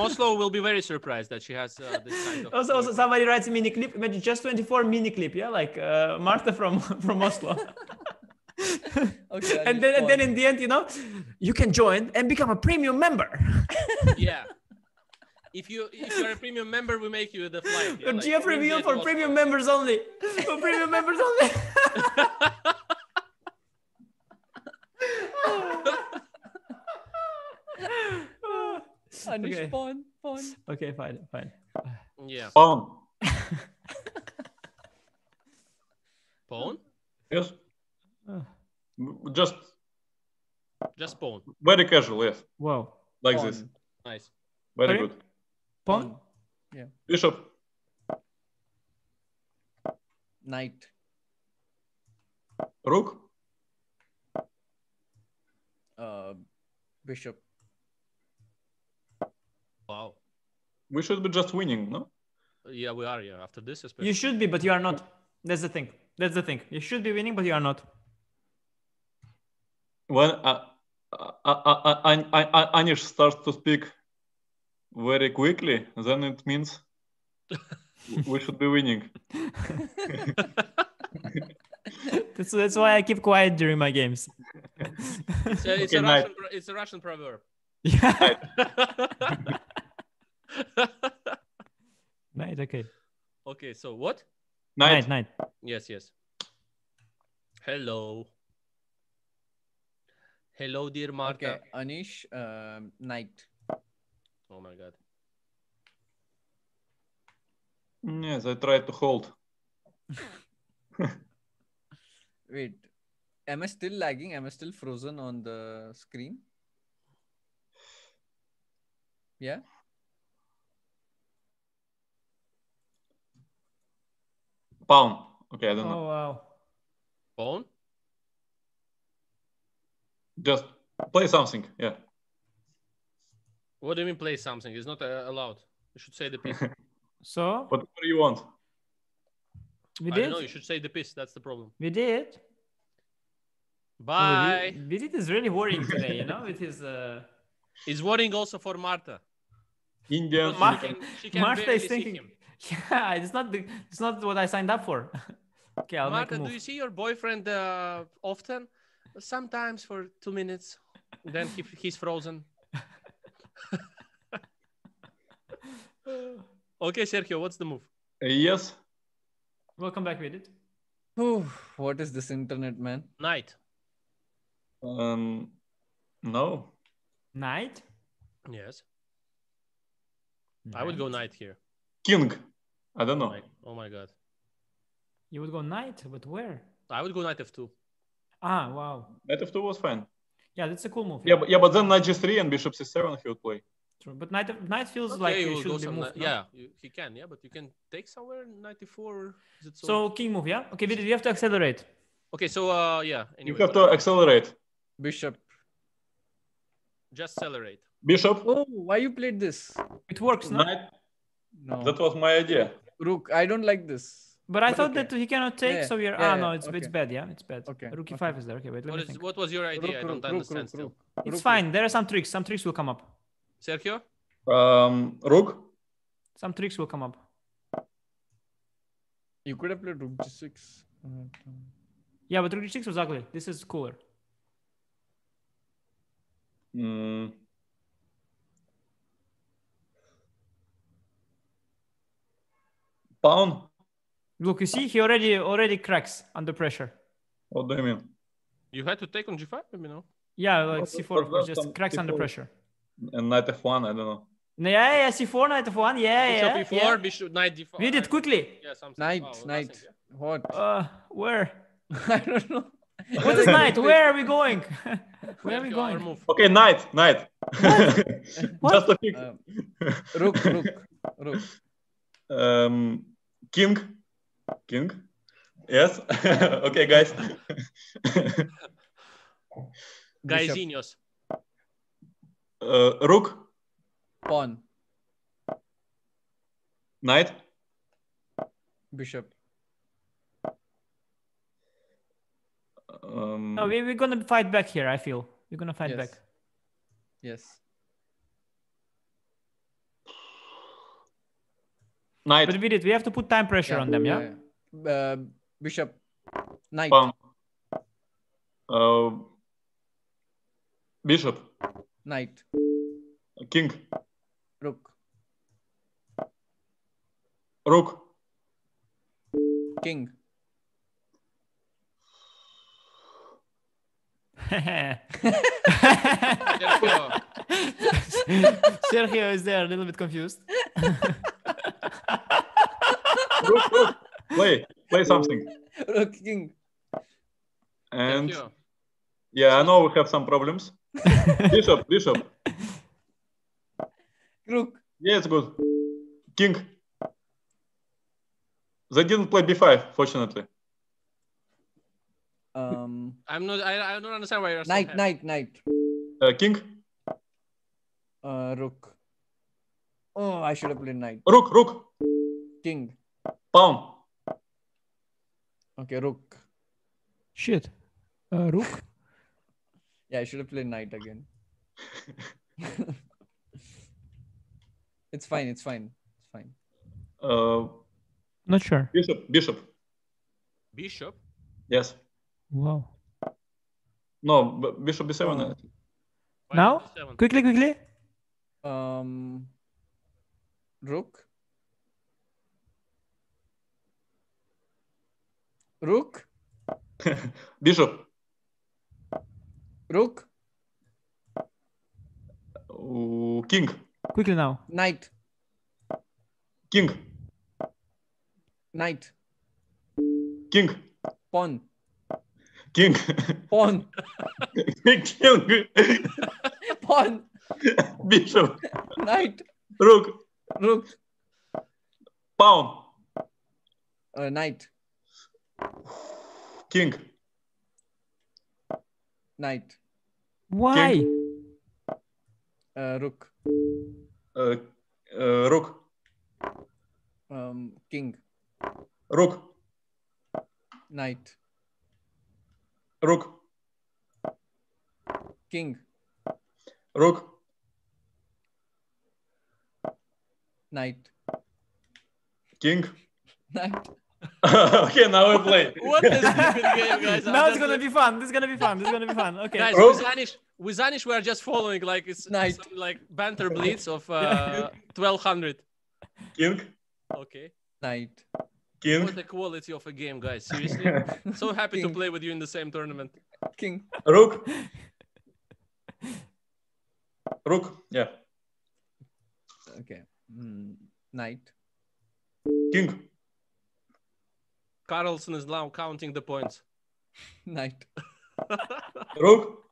Oslo will be very surprised that she has this kind of... Also, somebody writes a mini clip. Imagine Chess24 mini clip, yeah? Like Martha from Oslo. Okay, and then in the end, you know, you can join and become a premium member. Yeah. If you're a premium member, we make you the flight. Yeah, GF reveal for premium members only. For premium members only. Anish, pawn. Okay, fine. Yeah. Pawn? Yes. Just pawn. Very casual, yes. Wow. Like pawn. This. Nice. Very good. Pawn? Yeah. Bishop. Knight. Rook. Bishop. Wow. We should be just winning, no? Yeah, we are. Yeah, after this, especially. You should be, but you are not. That's the thing. You should be winning, but you are not. Well, Anish starts to speak very quickly, then it means we should be winning. That's why I keep quiet during my games. It's a Russian proverb. Yeah. Night, okay. Okay, so what? Night. Yes. Hello, dear Martha. Okay, Anish, night. Oh my God. Yes, I tried to hold. Wait, am I still lagging? Am I still frozen on the screen? Yeah. Pawn. Okay, I don't know. Oh, wow. Pawn? Just play something, yeah. What do you mean play something? It's not allowed. You should say the piece. So? What do you want? I don't know, you should say the piece. That's the problem. We did. Bye. Vidit is really worrying today, you know? It is... He's worrying also for Martha. India. Martha is thinking... Yeah, it's not what I signed up for. Okay, I'll Martha, do you see your boyfriend often? Sometimes for 2 minutes, then he's frozen. Okay, Sergio, what's the move? Yes. Welcome back, Vidit. What is this internet, man? Knight. No. Knight? Yes. Knight. I would go knight here. King. I don't know. Oh my God. You would go knight, but where? I would go knight f2. Ah, wow. Knight f2 was fine. Yeah, that's a cool move. Yeah, yeah, but then knight g3 and bishop c7 he would play. True, but knight feels okay, like he should be moved. Yeah, he can. Yeah, but you can take somewhere knight e4. Is it so king move, yeah? Okay, Vidit, you have to accelerate. Okay, so yeah. Anyway, you have to accelerate. Bishop. Just accelerate. Bishop. Oh, why you played this? It works, no? Knight. No. That was my idea. Rook, I don't like this. But I thought that he cannot take, so we are... Yeah, no, it's bad, yeah? It's bad. Okay. Rook e5 is there. Okay, wait, let me think. What was your idea? I don't understand still. It's fine. There are some tricks. Some tricks will come up. Sergio? Rook? Some tricks will come up. You could have played rook g6. Yeah, but rook g6 was ugly. This is cooler. Hmm... Pawn. Look, you see, he already cracks under pressure. What do you mean? You had to take on G5, you know? Yeah, like C4, just cracks under pressure. And knight F1, I don't know. Yeah, c4, knight f1. Yeah, bishop yeah, e4, yeah. Bishop knight d4. Read it quickly. Yeah, something. Knight, oh, knight. Nothing, yeah. What? Where? I don't know. What is knight? Where are we going? Where are we going? Okay, knight, knight. What? Just a pick. Rook, rook, rook. King, king. Yes. Okay, guys. Gaisinios. Rook. Pawn. Knight. Bishop. No, we're gonna fight back here. I feel we're gonna fight back. Yes. Knight. But we have to put time pressure on them. Yeah. Bishop. Knight. Bishop. Knight. King. Rook. Rook. King. Sergio is there, a little bit confused. Rook, rook. Play something. Rook, king. And yeah, I know we have some problems. Bishop, bishop. Rook. Yeah, it's good. King. They didn't play b5, fortunately. I'm not. I don't understand why you're. Knight, knight, knight. King. Rook. Oh, I should have played knight. Rook, rook. King. Pawn. Okay, rook. Shit. Rook. Yeah, I should have played knight again. It's fine. It's fine. It's fine. Not sure. Bishop. Bishop. Bishop. Yes. Wow. No, but bishop b7. Now, b7? Quickly, quickly. Rook. Rook. Bishop. Rook. King. Quickly now. Knight. King. Knight. King. Pawn. King. Pawn. King. Pawn. Bishop. Knight. Rook. Rook. Pawn. Knight. King. Knight. Why? King. Rook. Rook. King. Rook. Knight. Rook. King. Rook. Knight. King. Knight. Okay, now we play. What is stupid game, guys? Now it's gonna be fun. This is gonna be fun. This is gonna be fun. Okay. Guys, with Anish, we are just following like it's night, like Banter Blitz of 1200. King. Okay. Knight. King. What the quality of a game, guys. Seriously. So happy King. To play with you in the same tournament. King. Rook. Rook. Yeah. Okay. Knight. King. Carlsen is now counting the points. Knight. Rook.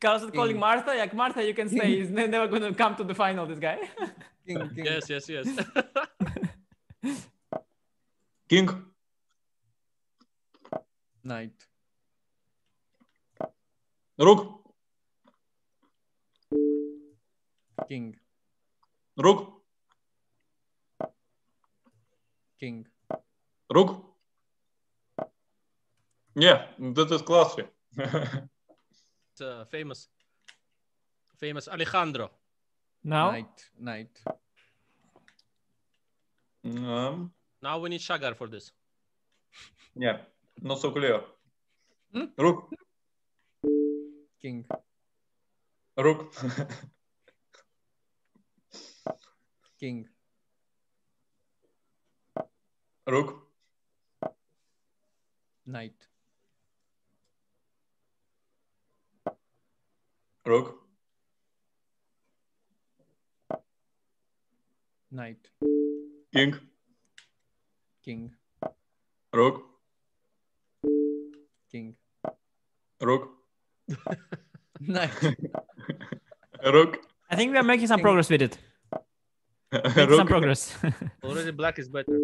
Carlsen king. Calling Martha. Like Martha, you can say he's never going to come to the final, this guy. King, king. Yes, yes, yes. King. Knight. Rook. King. Rook. King. Rook. Yeah, that is classy. It's famous Alejandro. Now? Knight, knight. Now we need Shagar for this. Yeah, not so clear. Hmm? Rook. King. Rook. King. Rook. Knight. Rook. knight. King. King. Rook. King. Rook. Knight. Rook. I think we are making some progress with it. Some progress. Already black is better.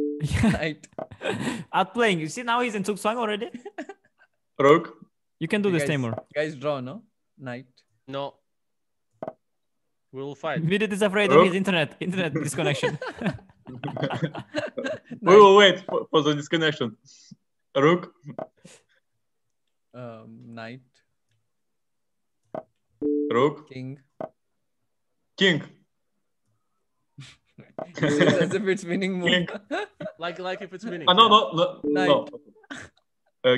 Knight. Outplaying. You see now he's in Tuxang already. Rook. You can do this, Teimour. Guys draw, no? Knight. No. We'll fight. Vidit is afraid of his internet disconnection. We will wait for the disconnection. Rook. Knight. Rook. King. King. As if it's winning move. Like if it's winning. No.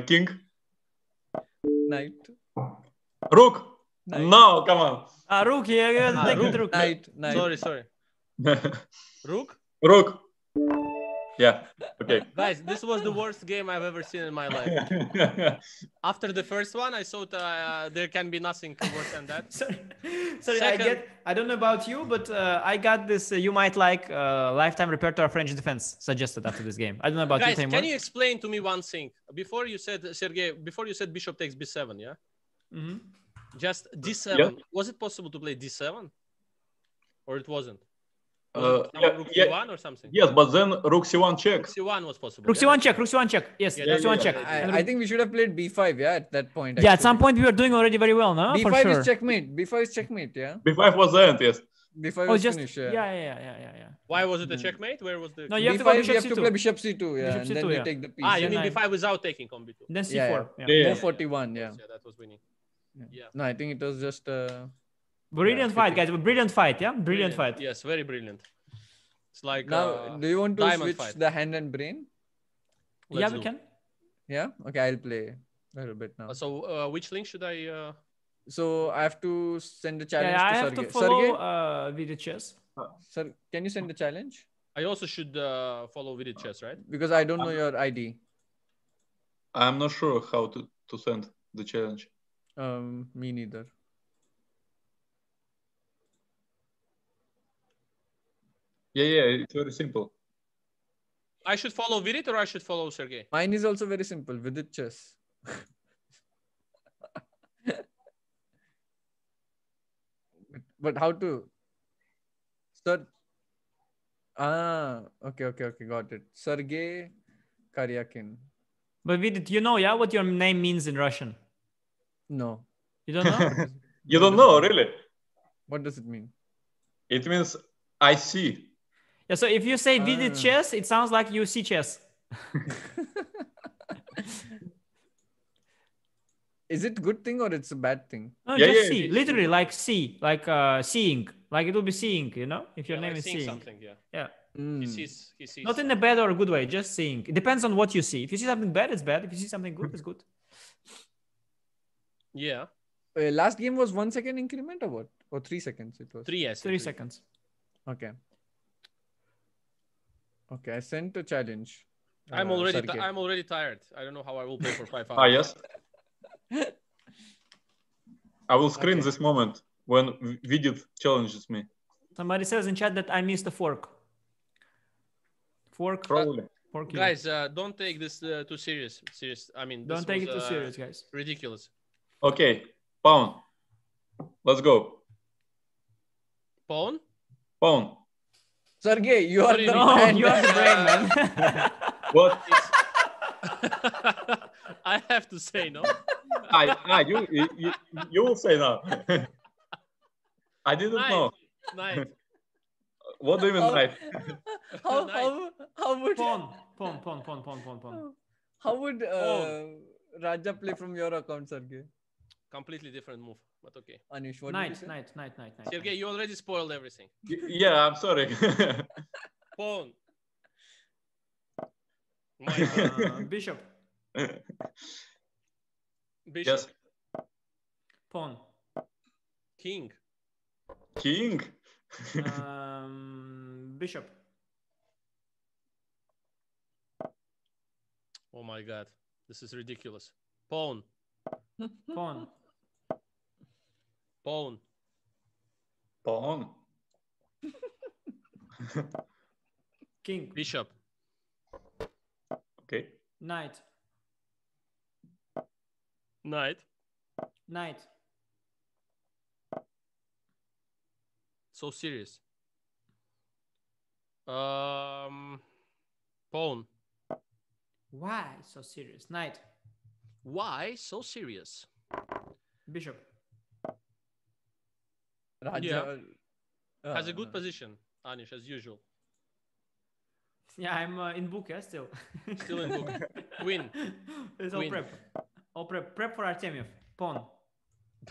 King. Knight. Rook. Knight. No, come on. Rook here. Rook. Knight. Sorry. Rook? Rook. Yeah. Okay. Guys, this was the worst game I've ever seen in my life. After the first one, I thought there can be nothing worse than that. Sorry, I don't know about you, but I got this. You might like lifetime repertoire French defense suggested after this game. I don't know about you, Teimour. Can you explain to me one thing? Before you said, Sergey, before you said Bishop takes B7, yeah. Mm-hmm. Just D7. Yeah. Was it possible to play D7, or it wasn't? Rook C1 or something? Yes, but then Rook C1 check. Rook C1 was possible. Rook C1 check. Rook C1 check. Yes. Yeah, Rook C1 check. I think we should have played B5. Yeah, at that point. Actually. Yeah, at some point we were doing already very well, no? B5 is checkmate. B5 is checkmate. Yeah. B5 was the end. Yes. B5 was finished. Yeah. Yeah. Why was it a checkmate? Where was the? No, you have to play Bishop C2. Yeah. And then you take the piece. Ah, you mean B5 without taking on B2. Then C4. Yeah. 41. Yeah. Yeah, that was winning. Yeah. No, I think it was just. Brilliant fight, guys. Brilliant fight, yeah? Brilliant fight. Yes, very brilliant. It's like now, do you want to switch the hand and brain? Yeah, we can. Yeah? Okay, I'll play a little bit now. So which link should I... So I have to send a challenge to Sergey. Sergey? Vidit Chess. Sir, can you send the challenge? I also should follow Vidit Chess, right? Because I don't know your ID. I'm not sure how to send the challenge. Me neither. Yeah, it's very simple. I should follow Vidit or I should follow Sergey? Mine is also very simple, Vidit Chess. But how to? Sir. Okay, got it. Sergey Karjakin. But Vidit, you know, yeah, what your name means in Russian? No. You don't know? You don't know, really? What does it mean? It means I see. Yeah, so if you say Vidit Chess, it sounds like you see chess. Is it a good thing or it's a bad thing? No, just see. Literally, like see, like seeing. Like it will be seeing, you know, if your name is seeing. Something, yeah. Mm. He sees. Not in a bad or a good way, just seeing. It depends on what you see. If you see something bad, it's bad. If you see something good, it's good. Yeah. Last game was 1 second increment or what? Or 3 seconds it was? 3 yes. 3 seconds. Okay, I sent a challenge. I'm already tired. I don't know how I will play for 5 hours. Yes. I will screen this moment when Vidit challenges me. Somebody says in chat that I missed a fork. Fork? Probably. Guys, don't take this too serious. I mean, don't take it too serious, guys. Ridiculous. Okay, pawn. Let's go. Pawn? Pawn. Sergey, you are the brain, man. What? I have to say no. You will say no. I didn't know. Knight. What do you mean knight? How would pawn? How would Raja play from your account, Sergey? Completely different move. But okay. Anish, what did you say? Knight. Sergey, you already spoiled everything. Yeah, I'm sorry. Pawn. Bishop. Bishop. Yes. Pawn. King. King. Bishop. Oh my God, this is ridiculous. Pawn. Pawn. Pawn. King. Bishop. Okay. Knight. Knight. Knight. So serious. Pawn. Why so serious? Knight. Why so serious? Bishop. Yeah. Has a good position, Anish, as usual. Yeah, I'm in book, yeah, still. Still in book. Win. It's all win. Prep. All prep. Prep for Artemiev. Pawn.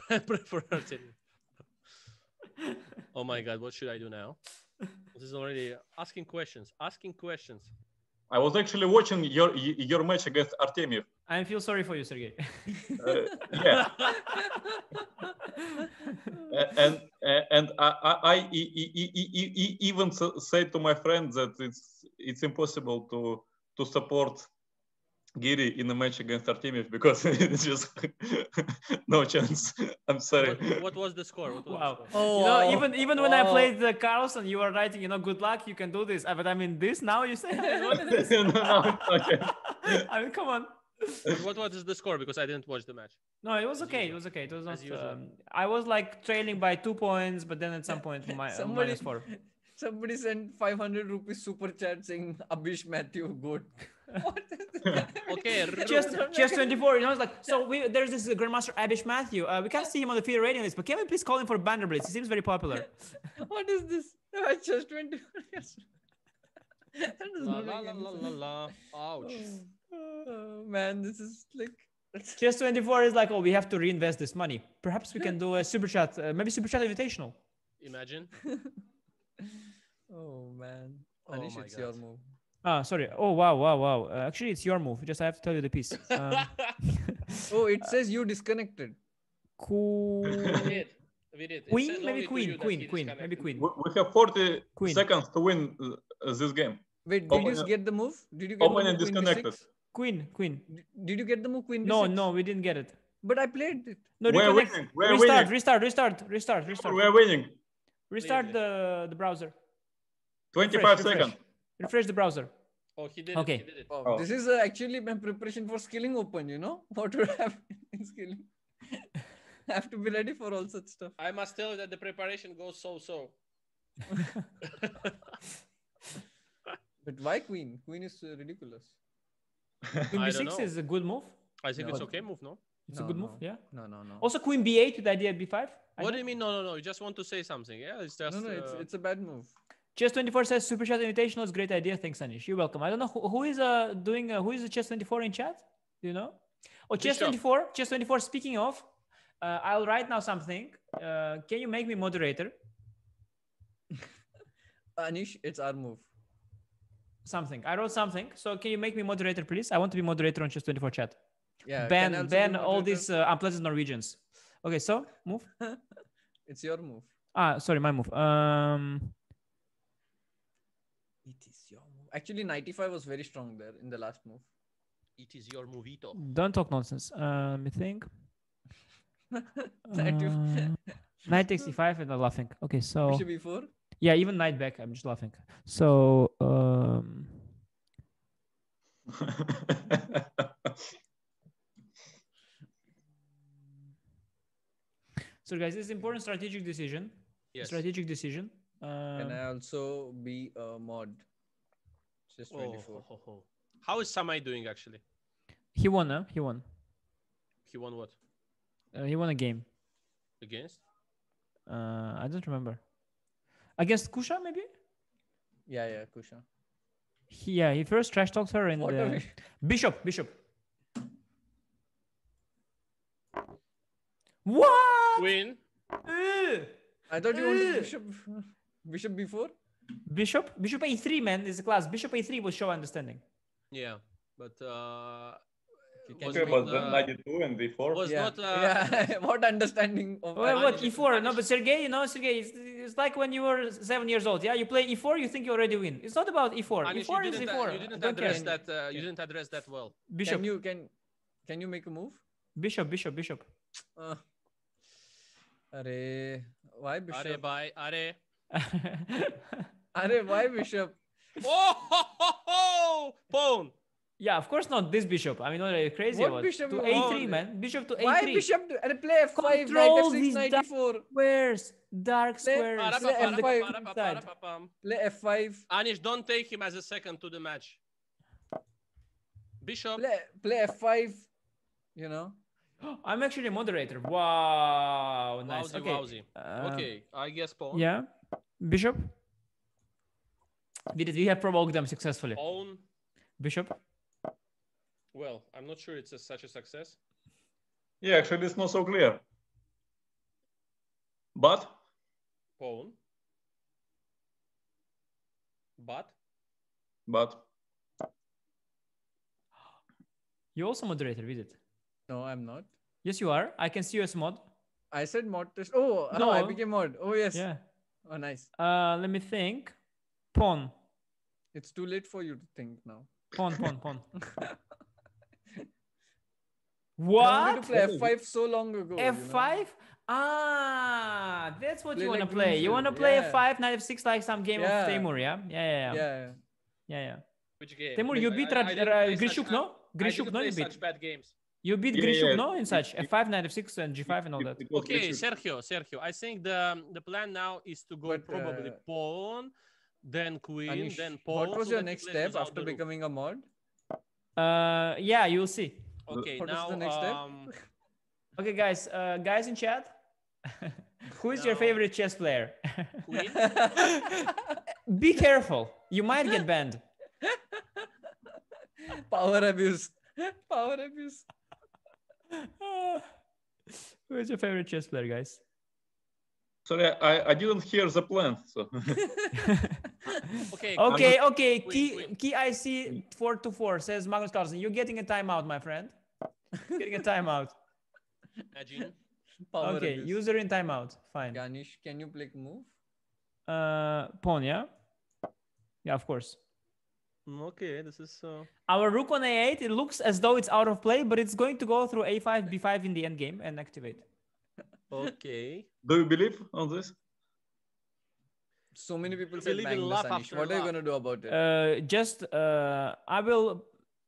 Prep for Artemiev. Oh my God, what should I do now? This is already asking questions. Asking questions. I was actually watching your match against Artemiev. I feel sorry for you, Sergey. Yeah. and I even said to my friend that it's impossible to support Giri in a match against Artemiev because it's just no chance. I'm sorry. What was the score? Wow. Oh, you know, even when I played the Carlsen, you were writing, you know, good luck, you can do this. But I mean, this now you say? What is this? No, okay. I mean, come on. What is the score? Because I didn't watch the match. No, it was okay. It was okay. It was not. I was like trailing by 2 points, but then at some point, -4. Somebody sent 500 rupees super chat saying Abish Mathew goat. What is that? Okay, Chess24. You know, it's like, so there's this Grandmaster Abish Mathew. We can't see him on the Federated rating list, but can we please call him for Banter Blitz? He seems very popular. What is this? Chess24. La, la, la, la, la, la. Ouch. Oh, man, this is like Chess24 is like, oh, we have to reinvest this money. Perhaps we can do a super chat, maybe super chat invitational. Imagine. Oh man, oh, Anish, it's your move. Ah, sorry. Oh wow, wow, wow. Actually, it's your move. Just I have to tell you the piece. Oh, it says you disconnected. Cool. We did. Queen, maybe queen, maybe queen. We have 40 queen. Seconds to win this game. Wait, did you get the move? Did you get the move? Disconnected. Queen. Did you get the move? Queen. No, no, we didn't get it. But I played it. No, we're winning. Restart. We're winning. Restart the browser. 25 seconds. Refresh the browser. Oh, he did it. He did it. Oh. This is actually my preparation for Skilling Open, you know? What would happen in Skilling? I have to be ready for all such stuff. I must tell you that the preparation goes so-so. But why queen? Queen is ridiculous. Queen B6 is a good move. I think it's okay move, no? It's a good move, yeah? No. Also, queen B8 with idea B5. What do you mean? No. You just want to say something, yeah? It's just it's a bad move. Chess24 says super chat invitational is a great idea. Thanks, Anish. You're welcome. I don't know who is doing. Who is the Chess24 in chat? Do you know? Oh, Chess24. Chess24. Speaking of, I'll write now something. Can you make me moderator? Anish, it's our move. Something. I wrote something. So can you make me moderator, please? I want to be moderator on Chess24 chat. Yeah. Ban all these unpleasant Norwegians. Okay, so move. It's your move. Ah, sorry, my move. It is your move. Actually, 95 was very strong there in the last move. It is your move, Ito. Don't talk nonsense. Let me think. 965 and I'm laughing. Okay, so. Bishop B4? Yeah, even knight back. I'm just laughing. So. So guys, this is an important strategic decision. Yes. Strategic decision. Can I also be a mod? Chess24. Oh. How is Samai doing actually? He won, huh? He won. He won what? He won a game. Against? I don't remember. Against Kusha, maybe? Yeah, Kusha. He first trash talked her in the... Bishop. What? Queen. I thought you wanted bishop. Bishop B4? Bishop A3, man, is a class. Bishop A3 will show understanding. Yeah, but was not 92 and D4. Was not what understanding of what E4? No, but Sergey, you know, it's like when you were 7 years old. Yeah, you play E4, you think you already win. It's not about E4. Anish, E4 is E4. You didn't address that well. Bishop, can you make a move? Bishop. Why bishop? Why bishop? Oh, pawn. Yeah, of course not this bishop. I mean, what are you crazy? What about bishop? To A3, man. Bishop to A3. Why bishop to, and play F5, Knight F6, Knight E4. Squares, dark squares. Play F5. Anish, don't take him as a second to the match. Bishop. Play F5, you know. I'm actually a moderator. Wow, nice. Wowzy, okay. Wowzy. Okay, I guess pawn. Yeah, bishop. We have provoked them successfully. Pawn. Bishop. Well, I'm not sure it's such a success. Yeah, actually, it's not so clear. But. Pawn. But. But. You're also moderator, Vidit. No, I'm not. Yes, you are. I can see you as mod. I said mod. Oh, no. I became mod. Oh, yes. Yeah. Oh, nice. Let me think. Pawn. It's too late for you to think now. Pawn, pawn, pawn. What? I wanted to play F5 so long ago. F5? You know? Ah, that's what play you want to like play. Greenfield. You want to play F5, Knight F6, like some game of Teimour, yeah? Yeah. Which game? Teimour, you beat Grischuk, no? Grischuk, no, you beat. Such bad games. You beat Grischuk, no? In such F5, Knight F6, and G5 and all that. Okay, Sergio, I think the plan now is to go probably pawn, then queen, Anish, then pawn. What was your next step after becoming a mod? Yeah, you'll see. Okay, what now. Is the next step? Okay, guys, guys in chat, who is your favorite chess player? Queen. Be careful, you might get banned. Power abuse. Power abuse. Who is your favorite chess player, guys? Sorry, I didn't hear the plan. So. Okay. Key IC 424 says Magnus Carlsen. You're getting a timeout, my friend. Getting a timeout. Okay, user in timeout. Fine. Ganesh, can you click move? Pawn, yeah. Yeah, of course. Okay, this is so. Our rook on A8. It looks as though it's out of play, but it's going to go through A5, B5 in the end game and activate. Okay. Do you believe on this? So many people say love after what are you going to do about it? I will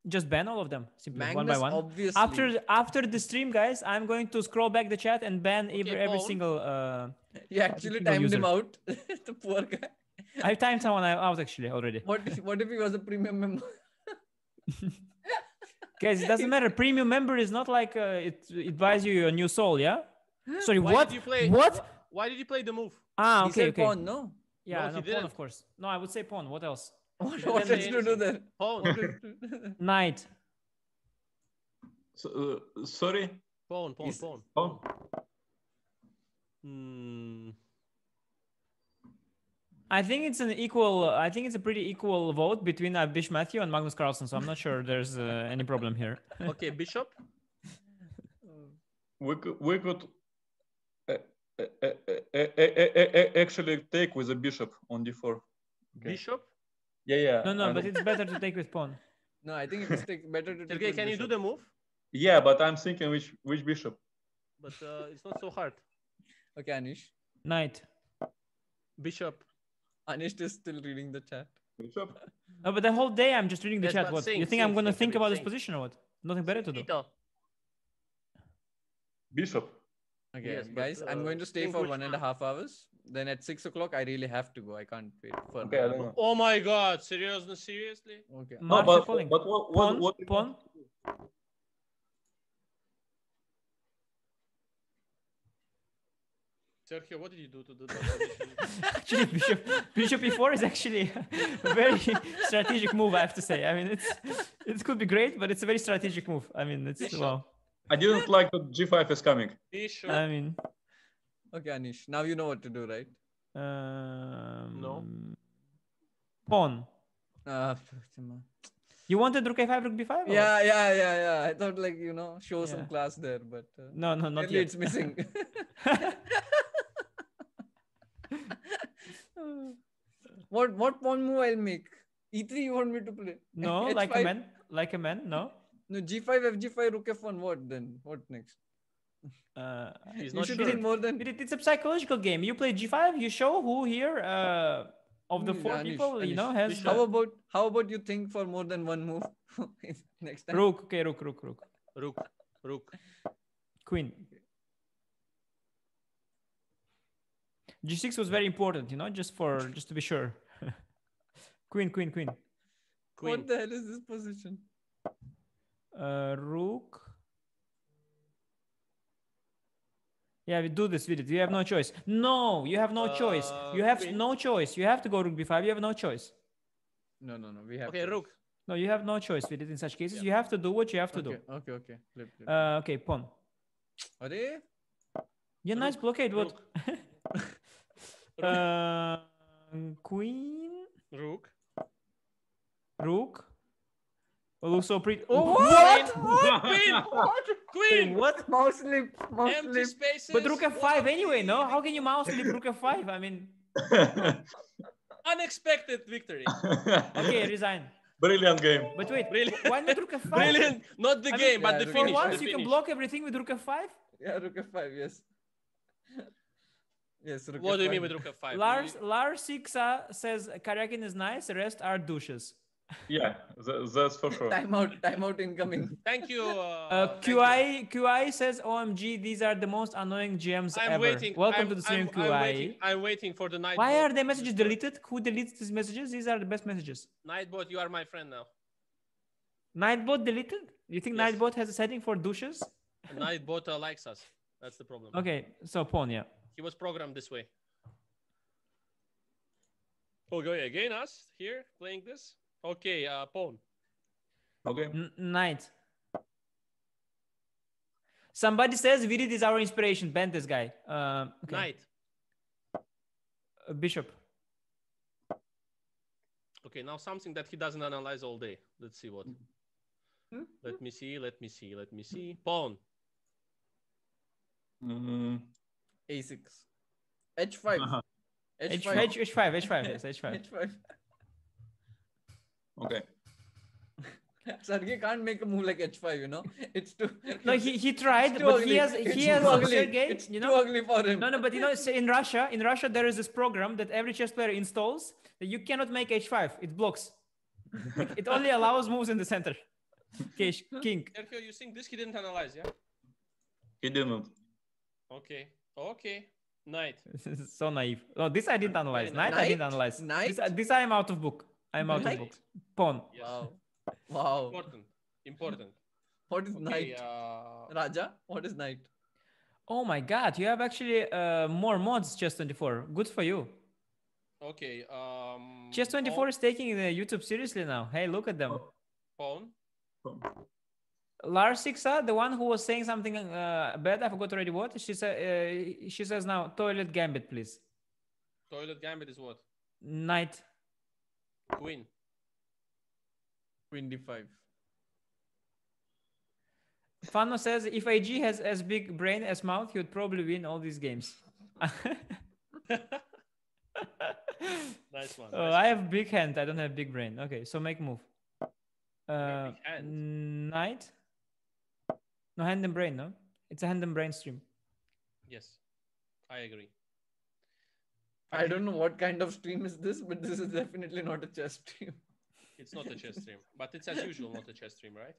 just ban all of them. Simply Magnus, one by one. Obviously. After the stream, guys, I'm going to scroll back the chat and ban every single you actually timed him out. The poor guy. I timed someone out actually already. What if he was a premium member? Guys, it doesn't matter. Premium member is not like it buys you a new soul, yeah? Sorry, what? Why did you play the move? Ah, okay. He said pawn, no? Yeah, no, pawn, of course. No, I would say pawn. What else? What did you do there? Pawn. Knight. So, sorry? Pawn. I think it's a pretty equal vote between Abish Mathew and Magnus Carlsen, so I'm not sure there's any problem here. Okay, bishop? We could actually take with a bishop on d4. Okay. Bishop? Yeah. No, but it's better to take with pawn. No, I think it's better to take. Okay, can you do the move? Yeah, but I'm thinking which bishop. But it's not so hard. Okay, Anish. Knight. Bishop. Anish is still reading the chat. Bishop. No, but the whole day I'm just reading the chat. What? You think I'm going to think about this position or what? Nothing better to do. Bishop. Okay, yes, guys, I'm going to stay for 1.5 hours. Then at 6 o'clock, I really have to go. I can't wait for. Okay, I don't know. Oh my God! Seriously? Okay. No, but what? Pawn. Sergio, what did you do to do that? Actually, Bishop E4 is actually a very strategic move. I have to say. I mean, it could be great, but it's a very strategic move. I mean, it's wow. I didn't like that G5 is coming. Bishop. I mean. Okay, Anish. Now you know what to do, right? No. Pawn. You wanted Rook A5, Rook B5? Or? Yeah. I thought show some class there, but no, not yet. It's missing. What pawn move I'll make? E3 you want me to play? No, H5? like a man. No. No, G5, FG5, Rook F1, what then? What next? He's not sure. It's a psychological game. You play G5, you show who here of the four people, Anish, you know, has. How about you think for more than one move next time? Rook, okay, rook. Queen. G6 was very important, you know, just to be sure. Queen. What the hell is this position? Rook. Yeah, we do this with it. You have no choice. No, you have no choice. You have no choice. You have to go rook b5. You have no choice. No. We have. Okay, rook. No, you have no choice with it in such cases. Yeah. You have to do what you have to do. Okay. Flip. Okay, pawn. Are they? Yeah, nice blockade. What? Queen. Rook. Looks so pretty. Oh, what? Queen. What? Mouse leap. Empty spaces. But rook f5 anyway, no? How can you mouse leap rook f5? I mean, unexpected victory. Okay, resign. Brilliant game. But wait, brilliant. Why not rook f5? Brilliant. Not the game, but the finish. For once, you can block everything with rook f5. Yeah, rook f5. Yes. Rook what f5. Do you mean with rook f5? Lars Siksa says Karjakin is nice. The rest are douches. Yeah, that's for sure. Timeout incoming. Thank you. QI says, OMG, these are the most annoying GMs ever. Welcome to the stream, QI. I'm waiting for the Nightbot. Why are the messages deleted? Who deletes these messages? These are the best messages. Nightbot, you are my friend now. Nightbot deleted? You think yes. Nightbot has a setting for douches? Nightbot likes us. That's the problem. Okay, so pawn, yeah. He was programmed this way. Oh, go again, us here playing this. Okay, pawn. Okay. Knight. Somebody says Vidit is our inspiration. Ban this guy. Okay. Knight. Bishop. Okay, now something that he doesn't analyze all day. Let's see what. Let me see. Pawn. A6. H5. H5. Okay. Sergey can't make a move like H5, you know. It's too. No, he tried, but ugly. he has Sergey. It's you know? Too ugly for him. No, but you know, in Russia there is this program that every chess player installs that you cannot make H5. It blocks. It only allows moves in the center. Okay, king. Sergey, you think this he didn't analyze, yeah? He didn't. Okay. Knight. So naive. No, this I didn't analyze. Knight, I didn't analyze. Knight. This I am out of book. I'm out of books. Pawn. Yes. Wow. Important. What is knight? Raja, what is knight? Oh my God, you have actually more mods, Chess24. Good for you. Okay. Chess24 is taking the YouTube seriously now. Hey, look at them. Pawn. Lars Siksa, the one who was saying something bad, I forgot already what. She says now, toilet gambit, please. Toilet gambit is what? Knight. Queen d5. Fano says if AG has as big brain as mouth, he would probably win all these games. Nice one. I have big hand. I don't have big brain. Okay, so make move. Knight. No, hand and brain. No, it's a hand and brain stream. Yes, I agree. I don't know what kind of stream is this, but this is definitely not a chess stream. It's not a chess stream, but it's as usual not a chess stream, right?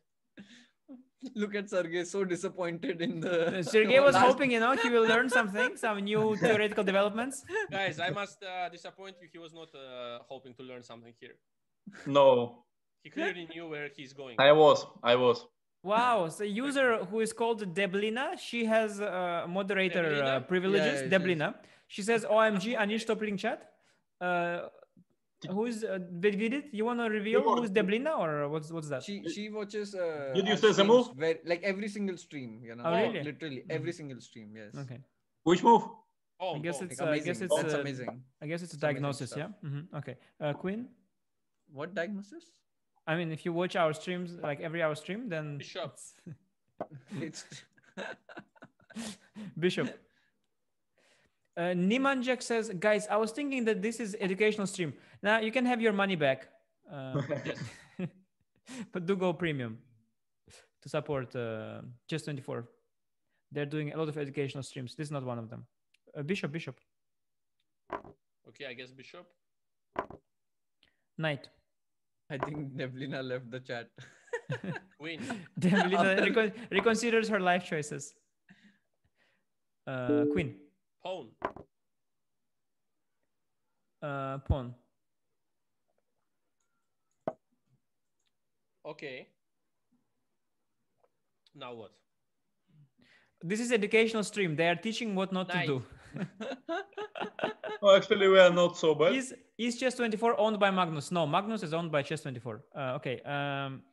Look at Sergey, so disappointed in the... Sergey was hoping, you know, he will learn something, some new theoretical developments. Guys, I must disappoint you. He was not hoping to learn something here. No. He clearly knew where he's going. I was. Wow, so user who is called Deblina, she has moderator privileges, yeah, Deblina. She says, OMG, Anish, stop reading chat. Who's Vidit? You want to reveal who's Deblina or what's that? She watches. Did you say the move? Like every single stream, you know. Oh, really? Literally every single stream. Yes. Okay. Which move? Oh, I guess it's amazing. I guess it's a diagnosis. Yeah. Mm-hmm. Okay. Queen. What diagnosis? I mean, if you watch our streams, like every hour stream, then. Bishop. It's Bishop. Nimanjak says, guys, I was thinking that this is educational stream. Now you can have your money back, but do go premium to support Chess24. They're doing a lot of educational streams. This is not one of them. Bishop. Okay, I guess bishop. Knight. I think Devlina left the chat. Queen. Devlina reconsiders her life choices. Queen. Pawn. Pawn. Okay. Now what? This is educational stream. They are teaching what not Knight. To do. Oh, actually, we are not so bad. Is Chess24 owned by Magnus? No, Magnus is owned by Chess24. Okay.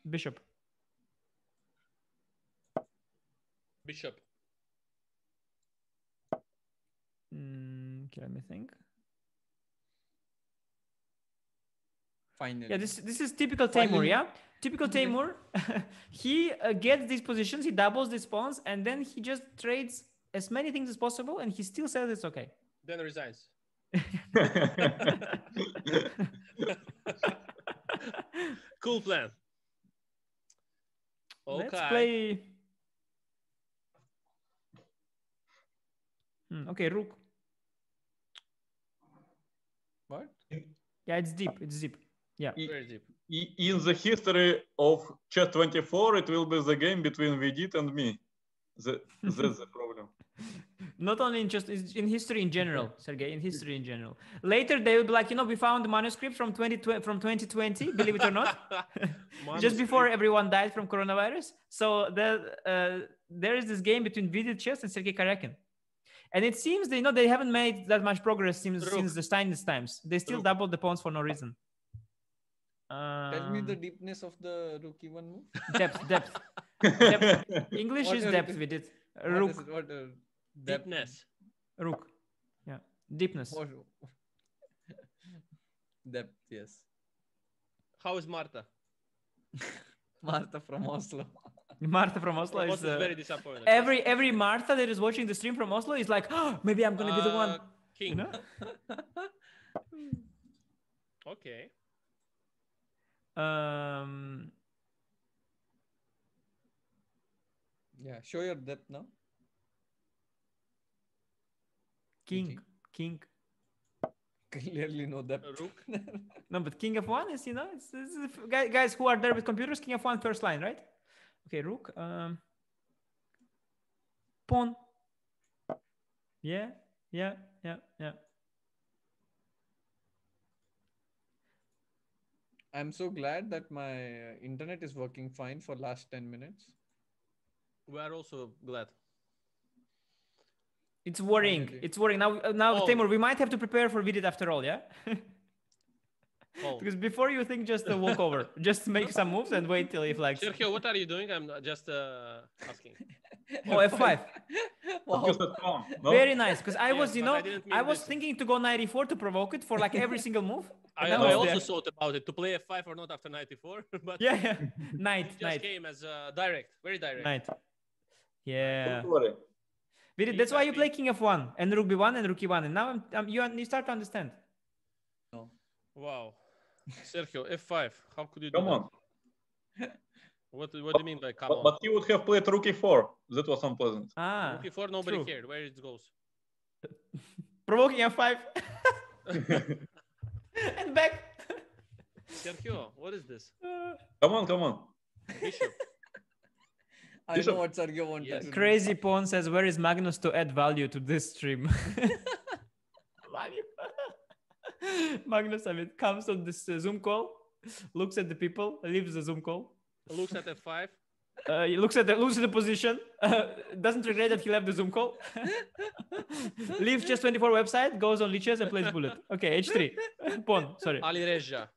Bishop. Bishop. Okay, let me think. Finally. Yeah, this is typical Teimour, yeah? Typical Teimour. He gets these positions, he doubles these pawns, and then he just trades as many things as possible, and he still says it's okay. Then resigns. Cool plan. Okay. Let's play. Okay, Rook. What? Yeah, it's deep. It's deep. Yeah, very deep. In the history of Chess24, it will be the game between Vidit and me. That's the problem. Not only in just in history in general, Sergey. In history in general. Later they will be like, you know, we found manuscripts from 2020. Believe it or not, just before everyone died from coronavirus. So there is this game between Vidit Chess and Sergey Karjakin. And it seems they they haven't made that much progress since the Steinitz times. They still double the pawns for no reason. Tell me the deepness of the rook even move. Depth. Depth. English is depth with it. Rook. Deepness. Rook. Yeah. Deepness. Depth, yes. How is Martha? Martha from Oslo. Martha from Oslo is very disappointed. Every Martha that is watching the stream from Oslo is like, oh, maybe I'm gonna be the one. King. You know? Okay. Yeah, show your depth now. King. Clearly no depth. Rook. No, but King F1 is, you know, it's guys who are there with computers. King F1 first line, right? Okay, Rook. Pawn. Yeah. I'm so glad that my internet is working fine for last 10 minutes. We are also glad. It's worrying. Finally. It's worrying. Now, Teimour, we might have to prepare for Vidit after all, yeah? Because before you think, just walk over, just make some moves and wait till he flags. Sergio, what are you doing? I'm just asking. Oh, F5. Wow. No? Very nice. Because I was, you know, I was thinking to go knight e4 to provoke it for like every single move. I also thought about it, to play F5 or not after knight e4. But yeah. Knight. Came as direct, very direct. Knight. Yeah. Don't worry. That's exactly why you play King F1 and Rook B1 and Rook E1, and now you start to understand. No. Wow. Sergio, F5. How could you do that? What do you mean by come on? But you would have played Rook E4. That was unpleasant. Rook E4, nobody cared where it goes. Provoking F5. And back. Sergio, what is this? Come on. Bishop. I know what Sergio wanted. Yes. Crazy Pawn says, where is Magnus to add value to this stream? Magnus, I mean, comes on this Zoom call, looks at the people, leaves the Zoom call. Looks at F5. He looks at the position, doesn't regret that he left the Zoom call. Leaves Chess24 website, goes on Lichess and plays bullet. Okay, H3. Pawn, sorry. Ali Reja.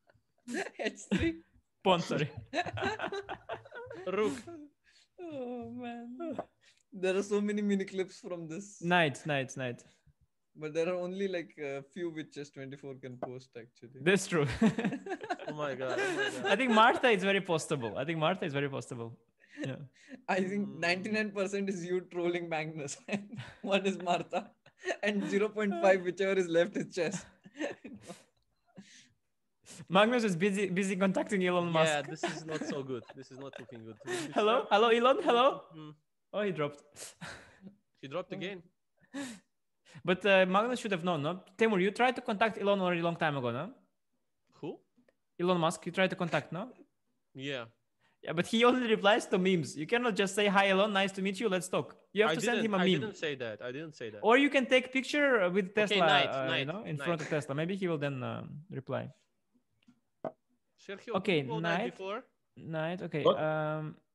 H3. Pawn, sorry. Rook. Oh, man. There are so many mini clips from this. Knight. But there are only like a few which Chess24 can post, actually. That's true. Oh my god. I think Martha is very postable. Yeah. I think 99% is you trolling Magnus. One is Martha. And 0.5, whichever is left, is chess. Magnus is busy contacting Elon Musk. Yeah, this is not so good. This is not looking good. Hello, Elon. Hello. Oh, he dropped. He dropped again. But Magnus should have known, no? Teimour, you tried to contact Elon already a long time ago, no? Who? Elon Musk, you tried to contact, no? Yeah. Yeah, but he only replies to memes. You cannot just say, hi, Elon, nice to meet you, let's talk. You have to send him a meme. I didn't say that. I didn't say that. Or you can take picture with Tesla, okay, you know, in front of Tesla. Maybe he will then reply. Sergio, okay, night. Okay. What?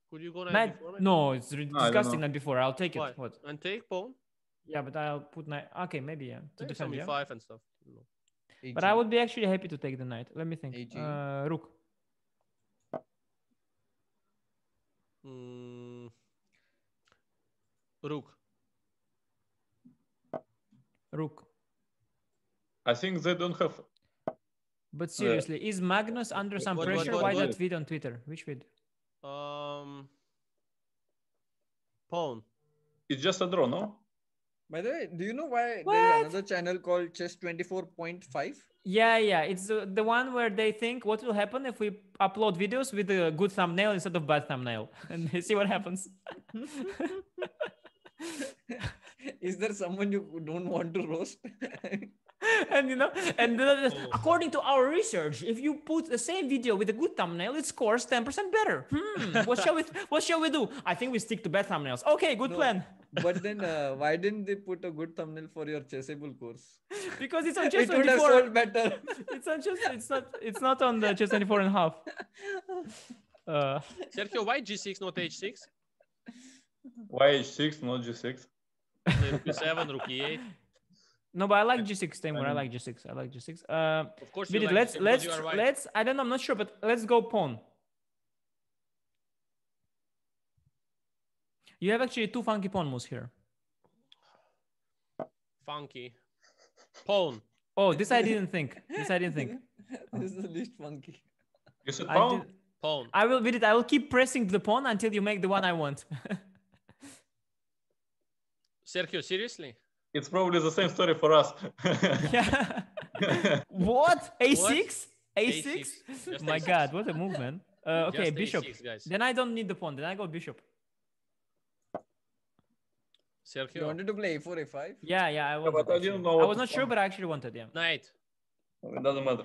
Could you go night before? No, it's disgusting night before. I'll take it. What? And take pawn? Yeah, but I'll put night. Okay, maybe, yeah. To defend, yeah. 5 and stuff. No. But I would be actually happy to take the knight. Let me think. Rook. Rook. I think they don't have. But seriously, is Magnus under some pressure? Why that tweet on Twitter? Which tweet? Pawn. It's just a draw, no? By the way, do you know why there's another channel called Chess24.5? Yeah, yeah. It's the one where they think what will happen if we upload videos with a good thumbnail instead of bad thumbnail. And they see what happens. Is there someone you don't want to roast? And you know, and according to our research, if you put the same video with a good thumbnail, it scores 10% better. What shall we do? I think we stick to bad thumbnails. Okay, good plan. But then why didn't they put a good thumbnail for your Chessable course? Because it's on Chess 24. It would have sold better. It's on Chess. It's not on the Chess 24 and half. Sergio, why G6 not H6? Why H6 not G6? Q7, Rook E8. No, but I like G6, Teimour. I like G6. I like G6. Of course, Vidit, let's. I don't know. I'm not sure, but let's go pawn. You have actually 2 funky pawn moves here. Funky pawn. Oh, this I didn't think. This is the least funky. You said pawn. Pawn. I will, Vidit. I will keep pressing the pawn until you make the one I want. Sergio, seriously. It's probably the same story for us. Yeah. What? A6? A6? My A6. God, what a move, man. Okay, just bishop. A6, then I don't need the pawn. Then I go bishop. Sergio. You wanted to play A4, A5? Yeah, yeah. I was not sure, but I actually wanted, yeah. Knight. It doesn't matter.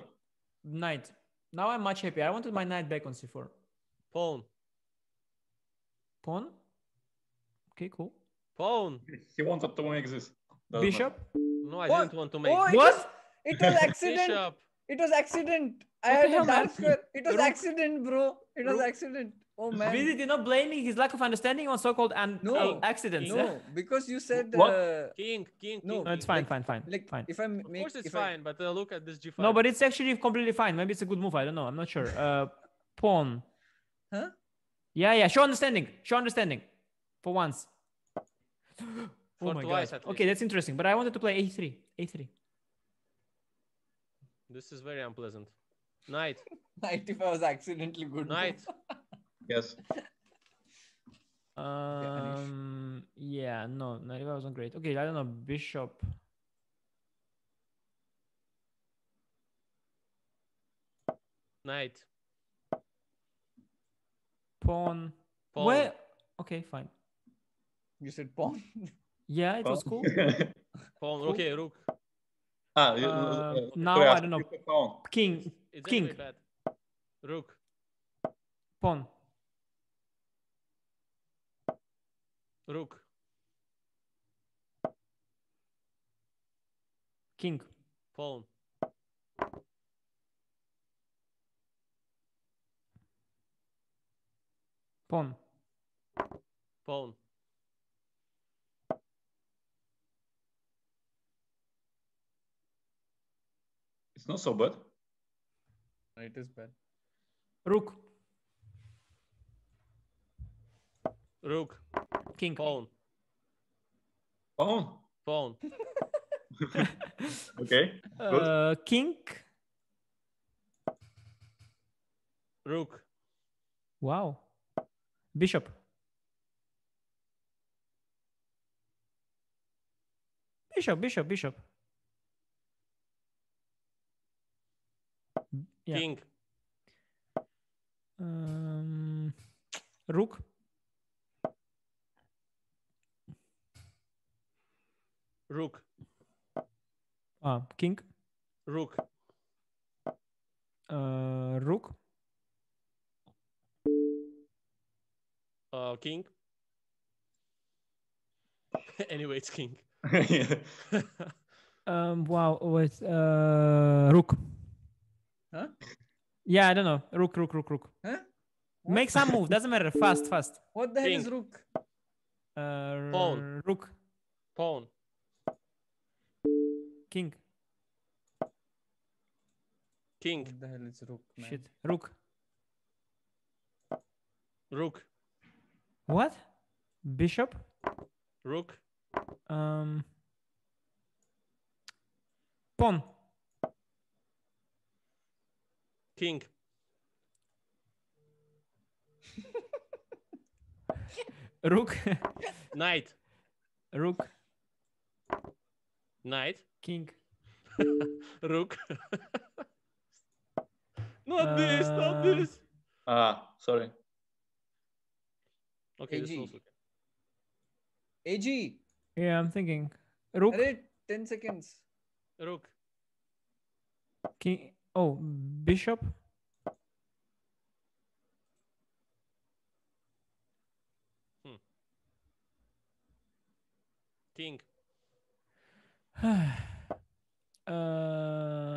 Knight. Now I'm much happier. I wanted my knight back on C4. Pawn. Pawn? Okay, cool. Pawn. He wanted to make this. Bishop? No, I didn't want to make it. What? It was accident. Bishop. It was accident. I had a dark square. It was accident, bro. It was accident. Oh, man. Vidit, you're not blaming his lack of understanding on so-called accidents. No, because you said... King. No, it's fine. Of course it's fine, but look at this G5. No, but it's actually completely fine. Maybe it's a good move. I don't know. I'm not sure. Pawn. Huh? Yeah, yeah. Show understanding. For once. Oh my God. Okay, that's interesting. But I wanted to play A3. This is very unpleasant. Knight. Knight if I was accidentally good. Knight. Yes. Yeah, no. Knight if I wasn't great. Okay, I don't know. Bishop. Knight. Pawn. Where? Okay, fine. You said pawn? Yeah, it was cool. Pawn, okay, rook. Now I don't know. King. King. Rook. Pawn. Rook. King. Pawn. Pawn. Pawn. It's not so bad. It is bad. Rook. King. Pawn. Pawn. Okay. Good. King. Rook. Wow. Bishop. Bishop. Yeah. King. Rook. King. Rook. Rook. King. Anyway, it's king. Wow, with rook. Huh? Yeah, I don't know. Rook. Huh? What? Make some move. Doesn't matter. Fast. What the hell is rook? Pawn. Rook. Pawn. King. King. What the hell is rook, man? Shit. Rook. What? Bishop. Rook. Pawn. King. Rook. Knight. Rook. Knight. King. Rook. Not this. Sorry. Okay, AG. This also okay. AG. Yeah, I'm thinking. Rook. Array, 10 seconds. Rook. King. Oh, bishop. King.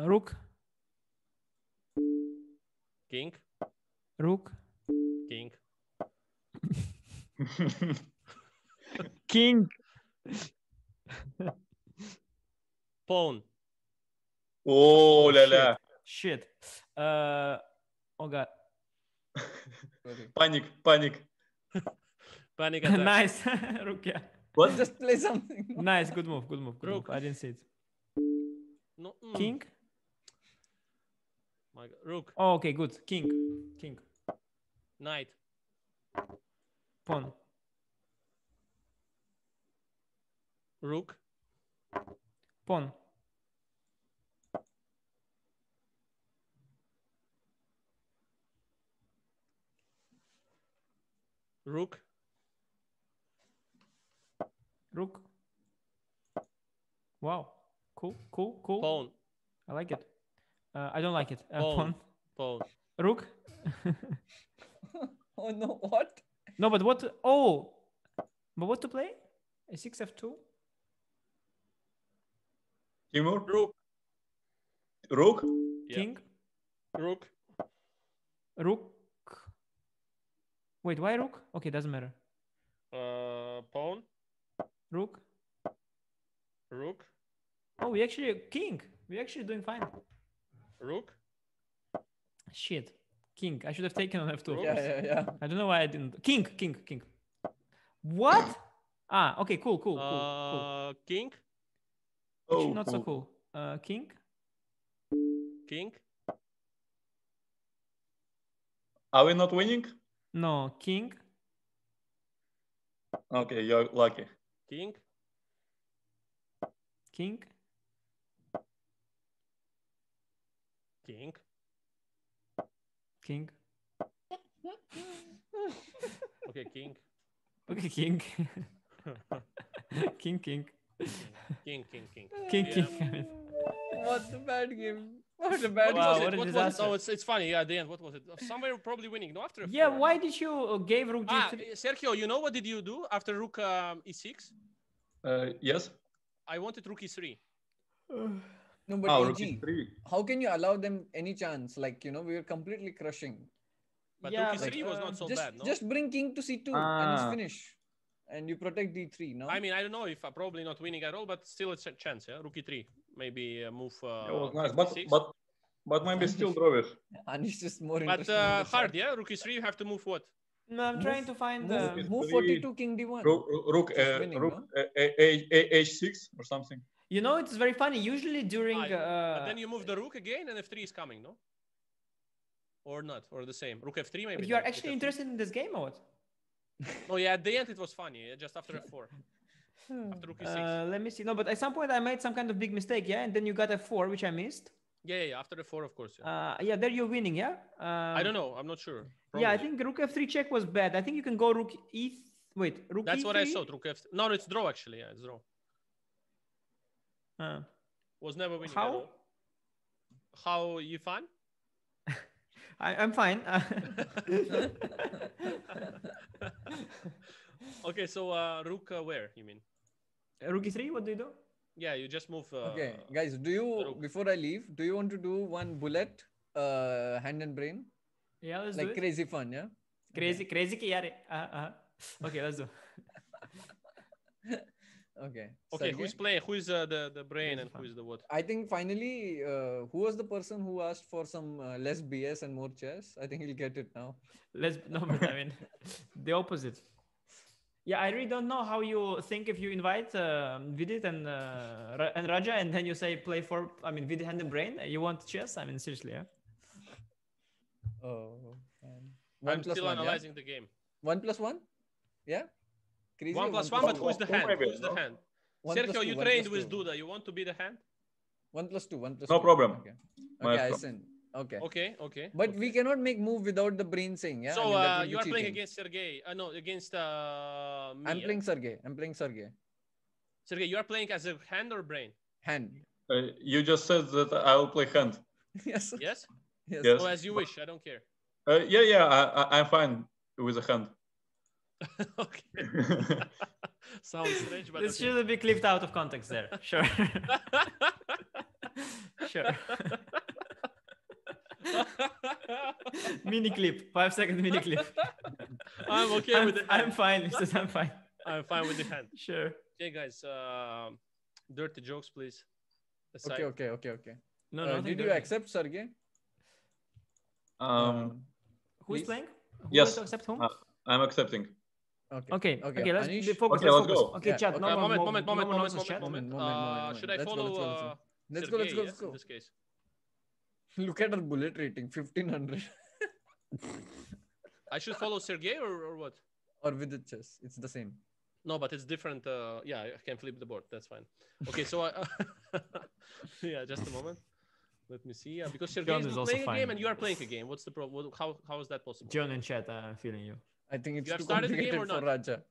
Rook. King. Rook. King. King. Pawn. Oh la la. Shit. Oh god. Panic. Panic attack. Nice. Rook, yeah. What? Just play something. Nice, good move. Rook. I didn't see it. No. King. My god. Rook. Oh, okay, good. King. Knight. Pawn. Rook. Pawn. Rook. Wow. Cool. Pawn. I like it. I don't like it. Pawn. Rook. Oh no, what? No, but what? Oh, but what to play? A 6f2. Teimour. Rook. King. Yeah. Rook. Wait, why rook? Okay, doesn't matter. Pawn. Rook. Oh, we actually king. We actually doing fine. Rook. Shit. King. I should have taken on f2. Yeah. I don't know why I didn't. King. What? Okay, cool. King. Actually, not so cool. King. Are we not winning? No, king. Okay, you're lucky. King. Okay, king. King. What a bad game. What a bad game. What was it? Oh, it's funny. Yeah, at the end, what was it? Somewhere probably winning. No, after. Yeah, why did you gave rook g3? Sergio, you know what did you do after rook e6? Yes. I wanted rook e3. No, but rook e3. How can you allow them any chance? Like, you know, we were completely crushing. But yeah, rook e3 was not so bad, no? Just bring king to c2 and it's finished. And you protect d3, no? I mean, I don't know if I'm probably not winning at all, but still it's a chance, yeah? Rook e3. Maybe move. It was nice, but maybe still drawish. Anish just more interesting. But hard, yeah? Rook e3 you have to move what? No, I'm trying to find the... Move 42, king d1. Rook h6 or something. You know, it's very funny. Usually during... But then you move the rook again and f3 is coming, no? Or not, or the same. Rook f3 maybe. But you are actually interested in this game or what? Oh yeah, at the end it was funny. Just after f4. After rook e6. Let me see. No, but at some point I made some kind of big mistake, yeah? And then you got f4, which I missed. Yeah. After f4, of course. Yeah, there you're winning, yeah? I don't know. I'm not sure. Probably. Yeah, I think rook f3 check was bad. I think you can go rook e... Wait, rook e3? That's what I saw, rook f3. No, it's draw actually. Yeah, it's draw. Was never winning. How? How you fun? I'm fine. Okay, so rook where, you mean? Rook e3, what do you do? Yeah, you just move. Okay, guys, do you, before I leave, do you want to do one bullet, hand and brain? Yeah, let's do it. Like crazy fun, yeah? Crazy, okay. Crazy ki yaar. Okay, let's do. Okay. Okay, Sergey? Who's playing? Who is the brain and who is the what? I think finally, who was the person who asked for some less BS and more chess? I think he'll get it now. No, but I mean, the opposite. Yeah, I really don't know how you think if you invite Vidit and Raja and then you say play for, I mean, Vidit hand and brain. You want chess? I mean, seriously, yeah? Oh, man. I'm still analyzing the game. 1+1? Yeah? Crazy. 1+1, but who's the hand? Who's the hand? Sergio, you trained with Duda. You want to be the hand? 1+2, 1+2. No problem. Okay, okay, I send. Okay. Okay, okay. But we cannot make move without the brain saying, yeah? So I mean, you are cheating. Playing against Sergey. No, against me. I'm playing Sergey. I'm playing Sergey. Sergey, you are playing as a hand or brain? Hand. You just said that I will play hand. Yes. Yes? Yes. Yes. Oh, as you wish. I don't care. Yeah, yeah. I'm fine with a hand. Okay. Sounds strange, but this okay. Should be clipped out of context there. Sure. Sure. Mini clip. 5-second mini clip. I'm okay with it. I'm fine. This is, I'm fine. I'm fine with the hand. Sure. Okay, guys. Dirty jokes, please. Aside. Okay, okay, okay, okay. No, no. Did dirty. You accept Sergey? Who is playing? Who yes. To accept whom? I'm accepting. Okay. Okay. Okay. Okay, let's focus. Okay, let's go. Okay, yeah. Chat. Okay. No, moment, no, moment, no, moment, no, moment, no, moment, moment, moment. Should I follow? Let's go. Let's go. Let's go. In this case. Look at her bullet rating, 1500. I should follow Sergey or what? Or Vidit chess. It's the same. No, but it's different. Yeah, I can flip the board. That's fine. Okay, so yeah, just a moment. Let me see. Because Sergey is playing a game and you are playing a game. What's the problem? How is that possible? John in chat, I'm feeling you. I think it's you have started the game or not? Raja.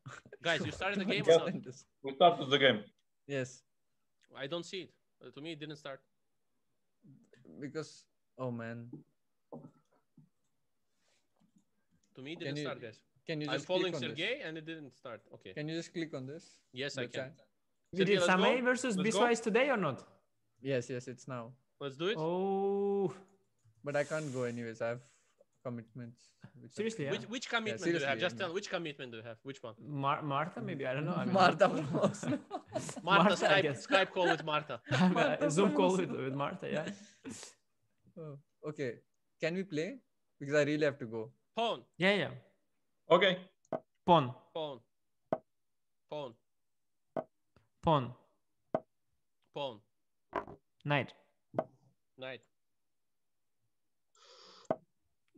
Guys, you started the game or not? We started the game. Yes. I don't see it. To me, it didn't start. Because, oh man. To me, it didn't start, guys. Can you just I'm following Sergey and it didn't start. Okay. Can you just click on this? Yes, I can. You did Samay versus Biswise today or not? Yes, yes, it's now. Let's do it. Oh. But I can't go anyways. I have commitments. Seriously, yeah. Which commitment do you have? Just tell, which commitment do you have? Which one? Martha, maybe? I don't know. I mean, Martha from Oslo. Martha, Skype call with Martha. Martha Zoom call with Martha, yeah. Oh, okay. Can we play? Because I really have to go. Pawn. Yeah, yeah. Okay. Pawn. Pawn. Pawn. Pawn. Pawn. Knight. Knight.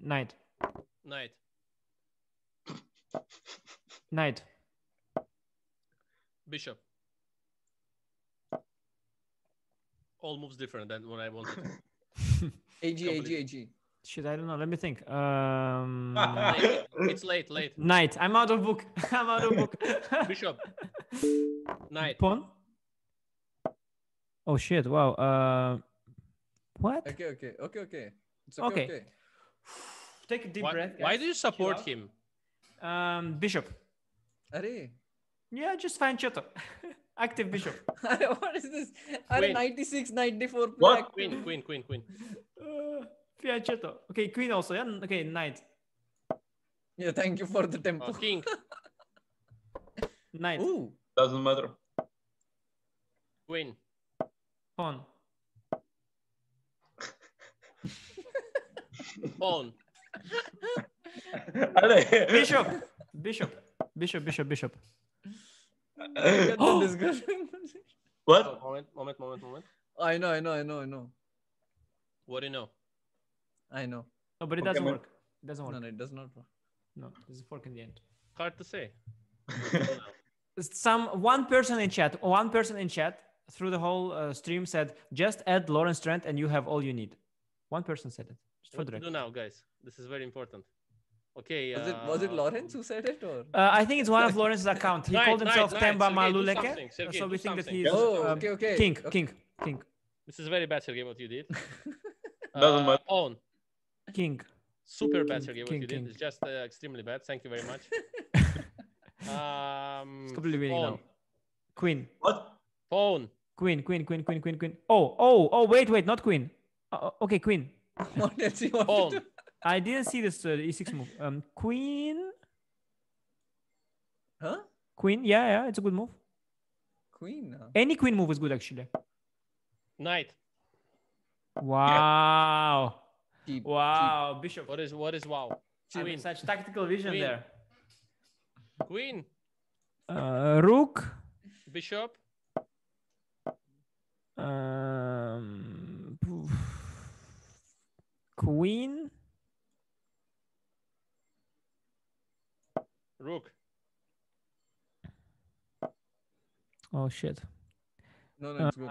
Knight. Knight. Knight. Bishop. All moves different than what I wanted. AG, AG, AG. Shit, I don't know. Let me think. It's late, late. Knight. I'm out of book. I'm out of book. Bishop. Knight. Pawn. Oh, shit. Wow. What? Okay, okay, okay, okay. It's okay, okay. Okay. Take a deep breath. Guys. Why do you support him? Bishop. Arey. Yeah, just find Choto. Active bishop. What is this? Arey 96, 94. What? Queen, queen, queen, queen. Yeah, Choto. Okay, queen also. Yeah? Okay, knight. Yeah, thank you for the tempo. King. Knight. Ooh. Doesn't matter. Queen. Pawn. Pawn. Bishop. Bishop. Bishop, bishop, bishop. Oh. What? Oh, moment, moment, moment, moment. I know, I know, I know, I know. What do you know? I know. No, but it doesn't work. It doesn't work. No, no, it does not work. No, there's a fork in the end. Hard to say. One person in chat, through the whole stream said, just add Lawrence Trent and you have all you need. One person said it. Just what do you do now, guys? This is very important. Okay. Was it Lawrence who said it? Or? I think it's one of Lawrence's accounts. He called himself Temba Maluleke. So we think that he is okay, okay. King, king, king. This is very bad, Sergey, what you did. Doesn't matter. Pawn. King. Super bad, Sergey. What you did is just extremely bad. Thank you very much. Stop living now. Queen. What? Pawn. Queen. Oh, wait, not queen. Okay, queen. Pawn. I didn't see this e6 move. Queen. Huh? Queen. Yeah, it's a good move. Queen. Any queen move is good, actually. Knight. Wow. Yeah. Deep, wow, deep. Bishop. What is wow? Queen. Such tactical vision. Queen. There. Queen. Rook. Bishop. Queen. Rook. Oh shit. No, it's good.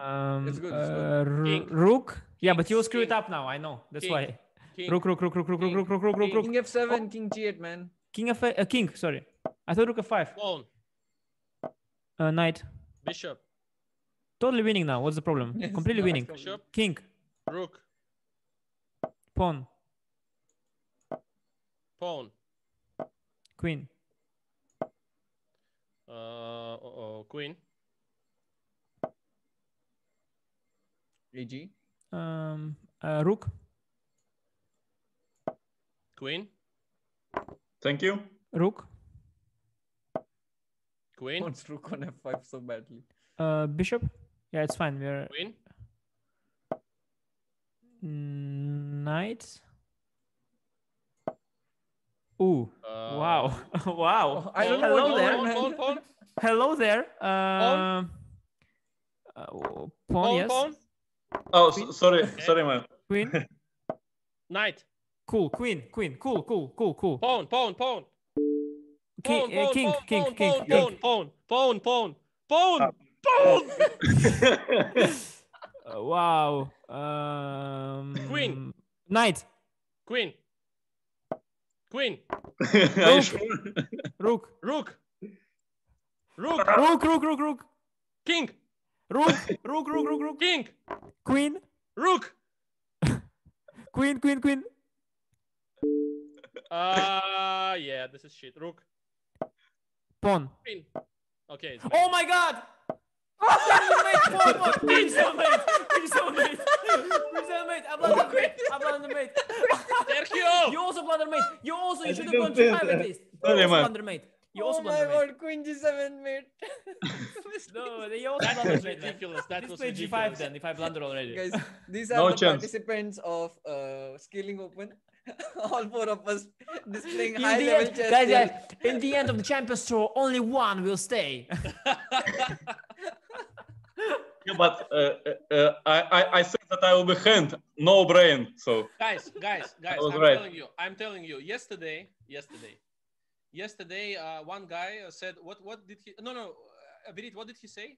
It's good. King. Rook. Yeah, but you'll screw it up now. I know. That's king. Why. King. Rook. King F7, oh. King G8, man. King. Sorry, I thought Rook F5. Pawn. Knight. Bishop. Totally winning now. What's the problem? Yes, completely winning. Bishop. King. Rook. Pawn. Pawn. Queen. Queen. AG. Rook. Queen. Thank you. Rook. Queen. Wants rook on F5 so badly. Bishop. Yeah, it's fine. We're queen. Knight. Ooh. Wow. Wow. I don't know there. Pawn. Hello there. Pawn. Yes. Pawn. Oh, queen? Sorry, okay. Sorry, man. Queen, knight, cool. Queen, cool. Pawn. King, pawn. Wow. Queen, knight, queen. Rook. King. Rook. King. Queen. Rook. Queen. Yeah, this is shit. Rook. Pawn. Queen. Okay. It's oh my god! Queen seven mate. I blunder mate. Sergio! You also blunder mate. You should have gone to five at least. Sorry, man. You also oh my god, Queen G7 mate. No, they also blundered. Ridiculous. That was G5 then. If I blunder already, guys, these are no the chance. Participants of Skilling Open. All four of us displaying in high level chess. Guys, in the end of the Champions Tour, only one will stay. Yeah, but I said that I will be hand, no brain. So guys, I'm telling you. Yesterday, one guy said, what did he, no, Vidit, what did he say?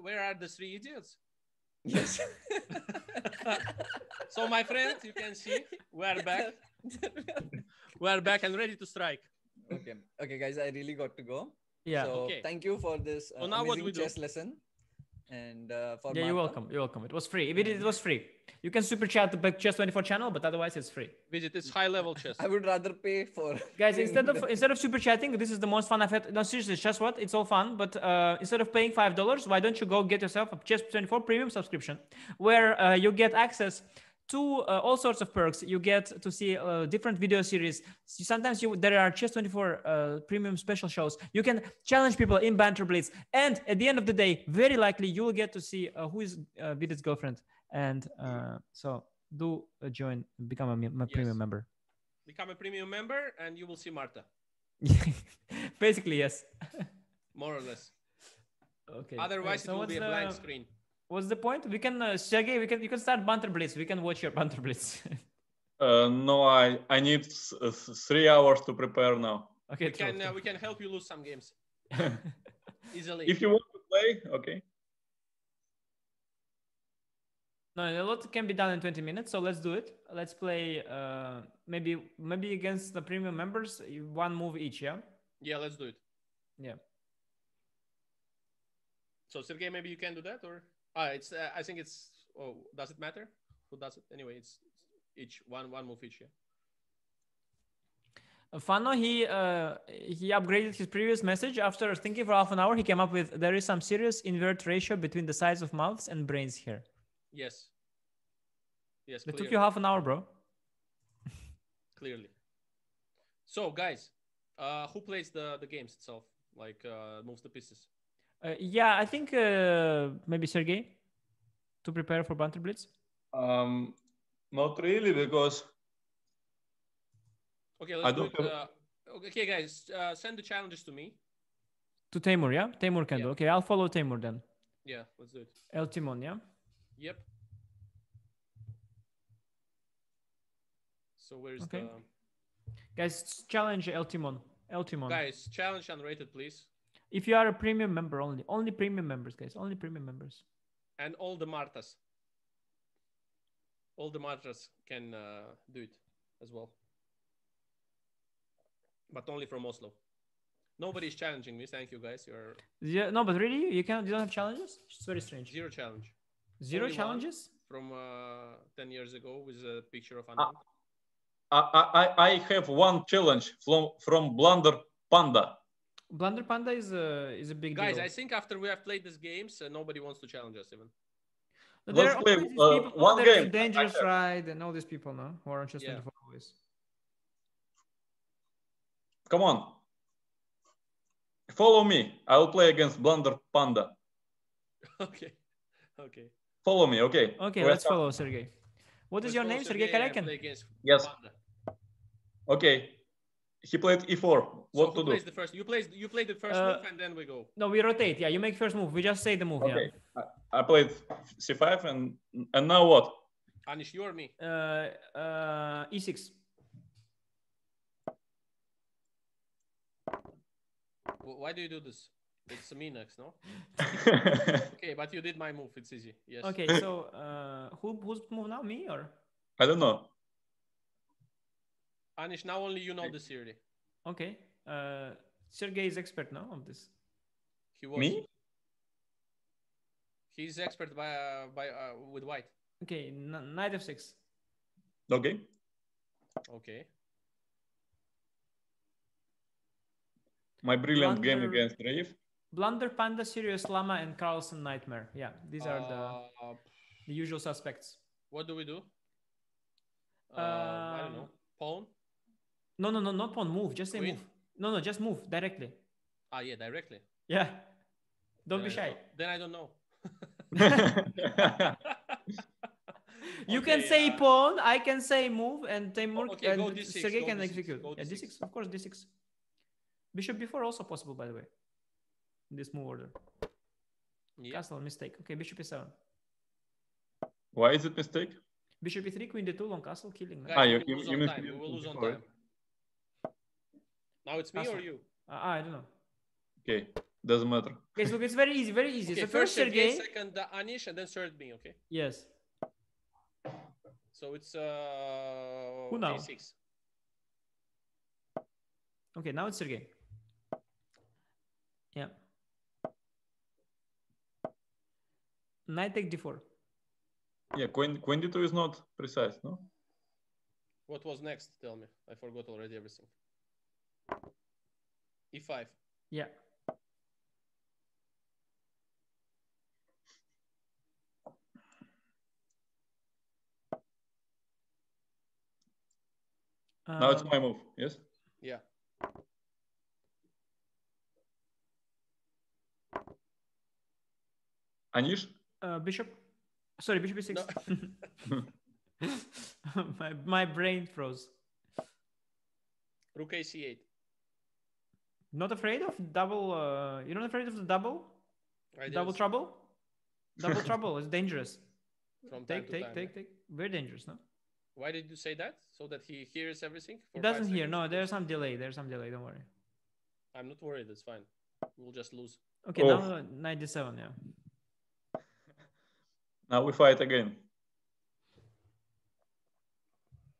Where are the three idiots? Yes. So my friend, you can see, we're back. We're back and ready to strike. Okay, guys, I really got to go. Yeah. So Thank you for this amazing chess lesson. And for Martha. You're welcome. It was free. It was free. You can super chat the Chess24 channel, but otherwise it's free. Vidit, it's high level chess. I would rather pay for. Guys, instead of super chatting, this is the most fun I've had. No, seriously, just what? It's all fun, but instead of paying $5, why don't you go get yourself a Chess24 premium subscription, where you get access to all sorts of perks. You get to see different video series. Sometimes there are Chess24 premium special shows. You can challenge people in Banter Blitz. And at the end of the day, very likely you'll get to see who is Vidit's girlfriend. And so do join, become a premium member. Become a premium member and you will see Martha. Basically, yes. More or less. Okay. Otherwise, so it will be a blank screen. What's the point? We can, Sergey, you can start Banter Blitz. We can watch your Banter Blitz. No, I need 3 hours to prepare now. Okay, we can help you lose some games. Easily. If you want to play, okay. No, a lot can be done in 20 minutes, so let's do it. Let's play maybe against the premium members, one move each, yeah? Yeah, let's do it. Yeah. So, Sergey, maybe you can do that, or... it's. I think it's. Oh, does it matter? Who does it anyway? It's each one move each. Yeah. Fano, he upgraded his previous message. After thinking for half an hour, he came up with, there is some serious invert ratio between the size of mouths and brains here. Yes. Yes, it took you half an hour, bro. Clearly. So, guys, who plays the games itself? Like, moves the pieces? Yeah, I think maybe Sergey to prepare for Banter Blitz? Not really, because... Okay, let's do it. Okay, guys, send the challenges to me. To Teimour, yeah? Teimour can do. Okay, I'll follow Teimour then. Yeah, let's do it. El Timon, yeah? Yep. So where's the... Guys, challenge El Timon. El Timon. Guys, challenge unrated, please. If you are a premium member only. Only premium members, guys. Only premium members. And all the Marthas. All the Marthas can do it as well. But only from Oslo. Nobody's challenging me. Thank you, guys. You're... Yeah, no, but really? You don't have challenges? It's very strange. Zero challenge. Zero challenges? From 10 years ago with a picture of Anand. I have one challenge from Blunder Panda. Blunder Panda is a big deal. Guys, I think after we have played these games, nobody wants to challenge us even. Let's play one game. Dangerous Ride and all these people, no? Who are on Chess24 always. Come on. Follow me. I will play against Blunder Panda. Okay. Okay. Follow me. Okay. Okay, let's follow Sergey. What is your name? Sergey Karjakin? Yes. Okay. He played E4. What to do? The first? You played the first move and then we go. No, we rotate. Yeah, you make first move. We just say the move. Okay. Yeah. I played C5 and now what? Anish, you or me? E6. Why do you do this? It's me next, no? Okay, but you did my move. It's easy. Yes. Okay, so who's move now? Me or? I don't know. Anish, now only you know the theory. Okay. Sergey is expert now on this. He was. Me? He's expert with white. Okay, knight f6. Okay. Okay. My brilliant game against Raif. Blunder Panda, Serious Llama, and Carlsen Nightmare. Yeah, these are the usual suspects. What do? I don't know. Pawn? No, not pawn. Move. Just say move. No, just move directly. Ah, yeah, directly. Yeah. Don't be shy. Then I don't know. You can say pawn. I can say move, and Teimour and Sergey can execute. Yeah, D6. Of course, D6. Bishop b4 also possible, by the way. In this move order. Yeah. Castle mistake. Okay, Bishop e7. Why is it mistake? Bishop e3, Queen d2, long castle, killing. Guys, you will lose on time. Now it's me or you? I don't know. Okay, doesn't matter. Okay, so it's very easy, very easy. Okay, so first Sergey, second Anish, and then third me. Okay. Yes. So it's who now? A6. Okay, now it's Sergey. Yeah. Knight take d4. Yeah, Queen d2 is not precise, no? What was next? Tell me. I forgot already everything. E5. Yeah. Now it's my move, yes? Yeah. Anish? Bishop? Sorry, Bishop e6. No. my brain froze. Rook ac8. Not afraid of double? You're not afraid of the double? Double trouble? Double trouble is dangerous. From take. Very dangerous, no? Why did you say that? So that he hears everything? He doesn't hear. No, there's some delay. Don't worry. I'm not worried. It's fine. We'll just lose. Okay, now knight d7, yeah. Now we fight again.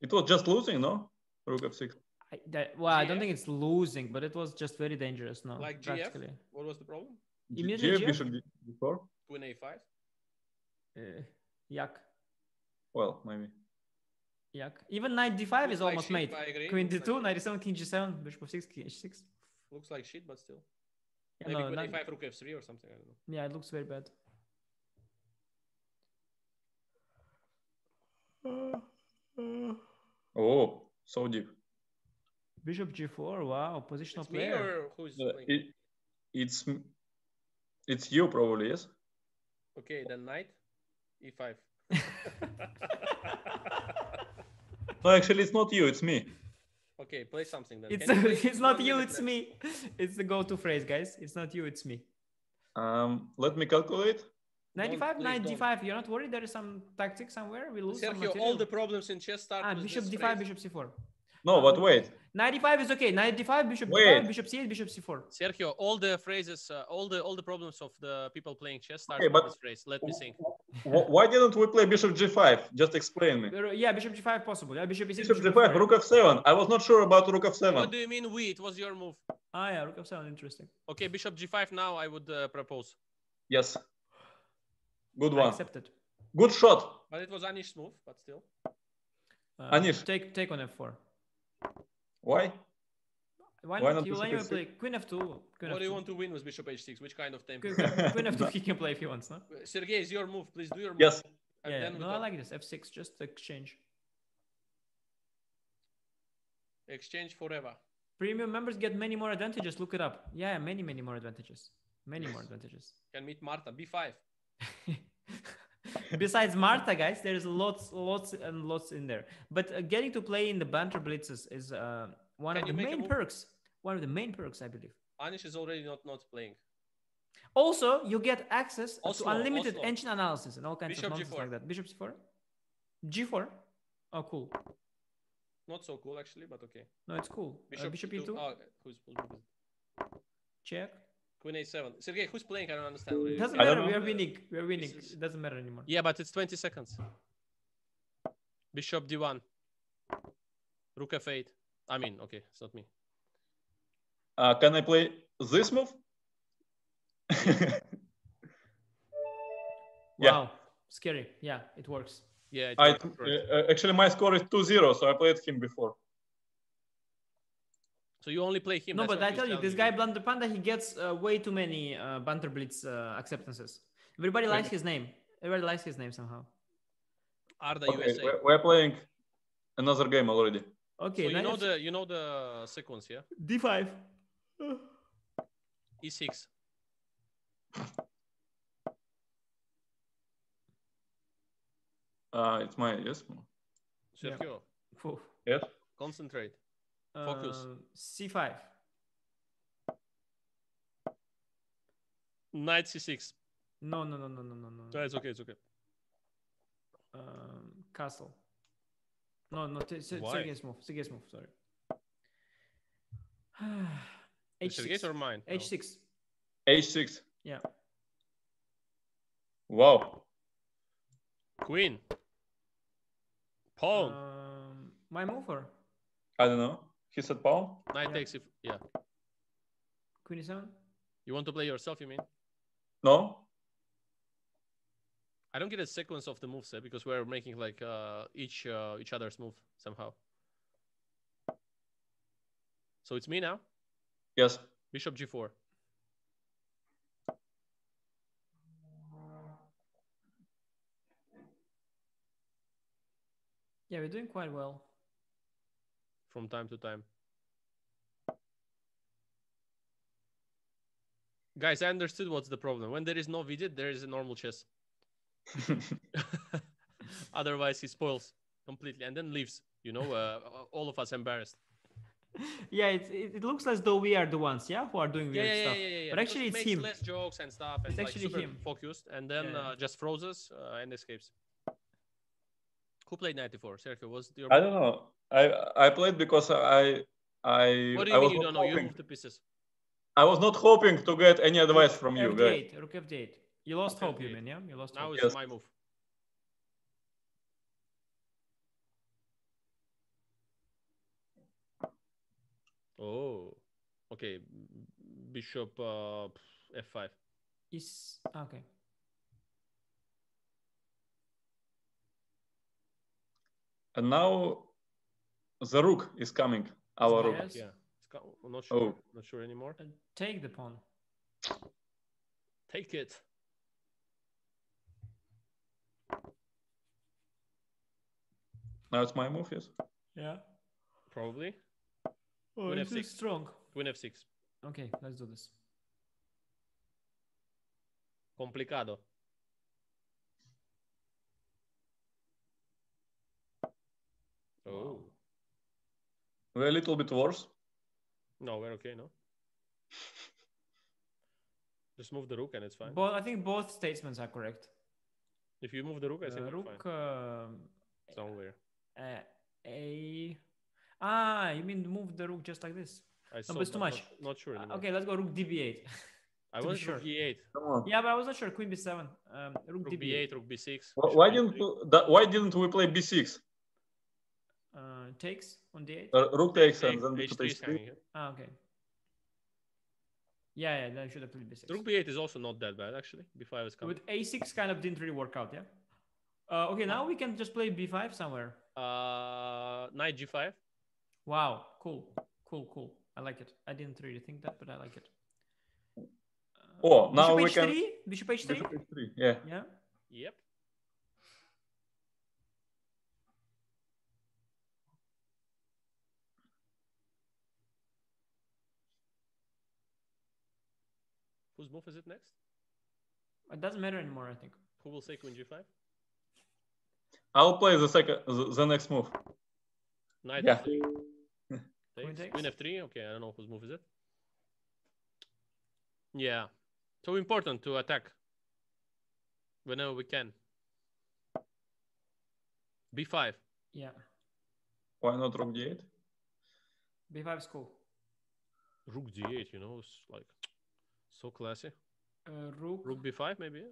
It was just losing, no? Rook f6. I don't think it's losing, but it was just very dangerous, no? Like GF? What was the problem? Immediately GF, Bishop d4. Queen a5. Yuck. Well, maybe. Yak. Even knight d5 is almost made. Queen d2, knight d7, king g7, bishop f6, king h6. Looks like shit, but still. Yeah, maybe queen a5, rook f3 or something. I don't know. Yeah, it looks very bad. Oh, so deep. Bishop g4. Wow, positional it's player. Me or who's playing? It's you probably, yes. Okay, then knight e5. No, actually, it's not you. It's me. Okay, play something then. It's not you. It's me. It's the go-to phrase, guys. It's not you. It's me. Let me calculate. 95, 95. You're not worried? There is some tactic somewhere. We lose. Sergio, some all the problems in chess start. With bishop d5, phrase. Bishop c4. No, but wait. 95 is okay. 95, bishop d5, bishop c8, bishop c4. Sergio, all the phrases, all the problems of the people playing chess start with this phrase. Let me think. Why didn't we play bishop g5? Just explain me. Yeah, bishop g5 possible. Yeah, bishop c6, bishop g5, rook f7. I was not sure about rook f7. What do you mean we? It was your move. Ah, yeah, rook f7. Interesting. Okay, bishop g5 now I would propose. Yes. Good one. I accepted. Good shot. But it was Anish's move, but still. Anish. Take on f4. Why? Why not? You play queen f2. Queen what f2. Do you want to win with bishop h6? Which kind of tempo? Queen f2 he can play if he wants, no? Sergey, it's your move. Please do your move. Yes. And yeah, then no, I like this. f6, just exchange. Exchange forever. Premium members get many more advantages. Look it up. Yeah, many more advantages. Many more advantages. Can meet Martha. b5. Besides Martha, guys, there's lots in there. But getting to play in the Banter Blitzes is one of the main perks. One of the main perks, I believe. Anish is already not playing. Also, you get access to unlimited engine analysis and all kinds of nonsense like that. Bishop c4? G4? Oh, cool. Not so cool, actually, but okay. No, it's cool. Bishop e2? Oh, check. Queen a7. Sergey, who's playing? I don't understand. It doesn't matter. We are winning. We are winning. It doesn't matter anymore. Yeah, but it's 20 seconds. Bishop d1. Rook f8. I mean, okay, it's not me. Can I play this move? Wow, scary. Yeah, it works. Yeah. Actually, my score is 2-0, so I played him before. So you only play him. No, but I tell you, this guy Blunder Panda, he gets way too many Banter Blitz acceptances. Everybody likes his name. Everybody likes his name somehow. Arda USA. We're playing another game already. Okay. So you know the sequence, yeah. D5. E6. It's my yes. Sergio. Yeah. Yes. Concentrate. Focus. C5. Knight C6. No. It's okay. It's okay. Castle. No. Sergey's move. Sorry. H6. Sergey's or mine? H6. No. H6. Yeah. Wow. Queen. Pawn. My move or? I don't know. He said pawn? Knight takes if yeah. Queen e7? You want to play yourself, you mean? No. I don't get a sequence of the moves because we're making like each other's move somehow. So it's me now? Yes. Bishop g4. Yeah, we're doing quite well. From time to time. Guys, I understood what's the problem. When there is no Vidit, there is a normal chess. Otherwise, he spoils completely and then leaves. You know, all of us embarrassed. Yeah, it looks as though we are the ones, yeah, who are doing weird stuff. Yeah. But actually, it's him. Less jokes and stuff. And it's like actually super him. Focused and then just freezes and escapes. Who played 94? Sergio, was your? I don't know. I played because I. What do you mean you don't know? You moved the pieces. I was not hoping to get any advice from you guys. Rook f8. You lost hope, you mean? Yeah, you lost. Now it's my move. Oh, okay. Bishop f5. Is okay. And now the rook is coming. Our rook. Yes. Yeah. Not sure. Oh. Not sure anymore. Take the pawn. Take it. Now it's my move, yes? Yeah. Probably. Oh, Queen F6. Strong. Queen F6. Okay, let's do this. Complicado. Oh. We're a little bit worse. No, we're okay, no? Just move the rook and it's fine. But I think both statements are correct. If you move the rook, I think rook, it's fine. Somewhere. You mean move the rook just like this? No, it's too much. Not sure anymore. Okay, let's go rook db8. I was sure. Rook e8. Yeah, but I was not sure. Queen b7. Rook db8, rook b6. Well, why didn't we play b6? Takes on d8. Rook takes and then h3. Ah, okay. Yeah, then I should have played b6. Rook b8 is also not that bad actually. b5 was coming. But a6 kind of didn't really work out, yeah. Okay, now we can just play b5 somewhere. Knight g5. Wow, cool. I like it. I didn't really think that, but I like it. Oh, now we can. Bishop h3. Bishop h3. Yeah. Yeah. Yep. Whose move is it next? It doesn't matter anymore, I think. Who will say queen g5? I'll play the next move. Knight f3. Queen f3. Okay, I don't know whose move is it. Yeah, so important to attack whenever we can. b5. Yeah. Why not rook d8? b5 is cool. Rook d8, you know, it's like... So classy. Rook b5 maybe.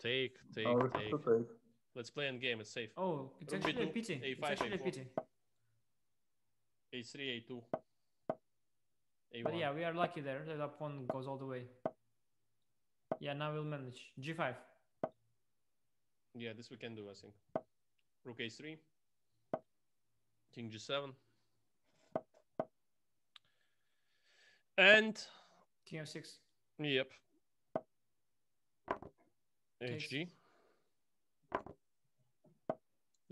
Take. Let's play end game. It's safe. Oh, it's rook actually a pity. It's actually a pity. a3, a2, a1. But yeah, we are lucky there. That pawn goes all the way. Yeah, now we'll manage. g5. Yeah, this we can do, I think. Rook a3. King g7 and King f6. Yep. HG.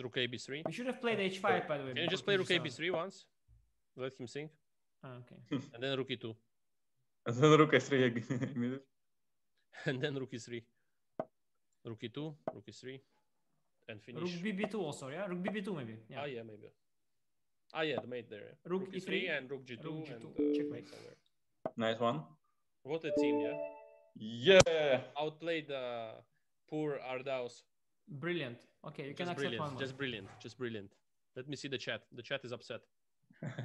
Rook ab3. We should have played h5 by the way. Can you just play rook ab3 once? Let him think. Oh, okay. And then rook e2. And then rook a3 again. And then rook e3. Rook e2. Rook e3. And finish. Rook bb2 also, yeah. Rook bb2 maybe. Yeah. Oh yeah, maybe. Ah, yeah, the mate there. Yeah. Rook e3 and rook g2. Rook g2. And, checkmate. Nice one. What a team, yeah? Yeah. Outplayed the poor Ardaos. Brilliant. Okay, you can accept one more. Just brilliant. Let me see the chat. The chat is upset.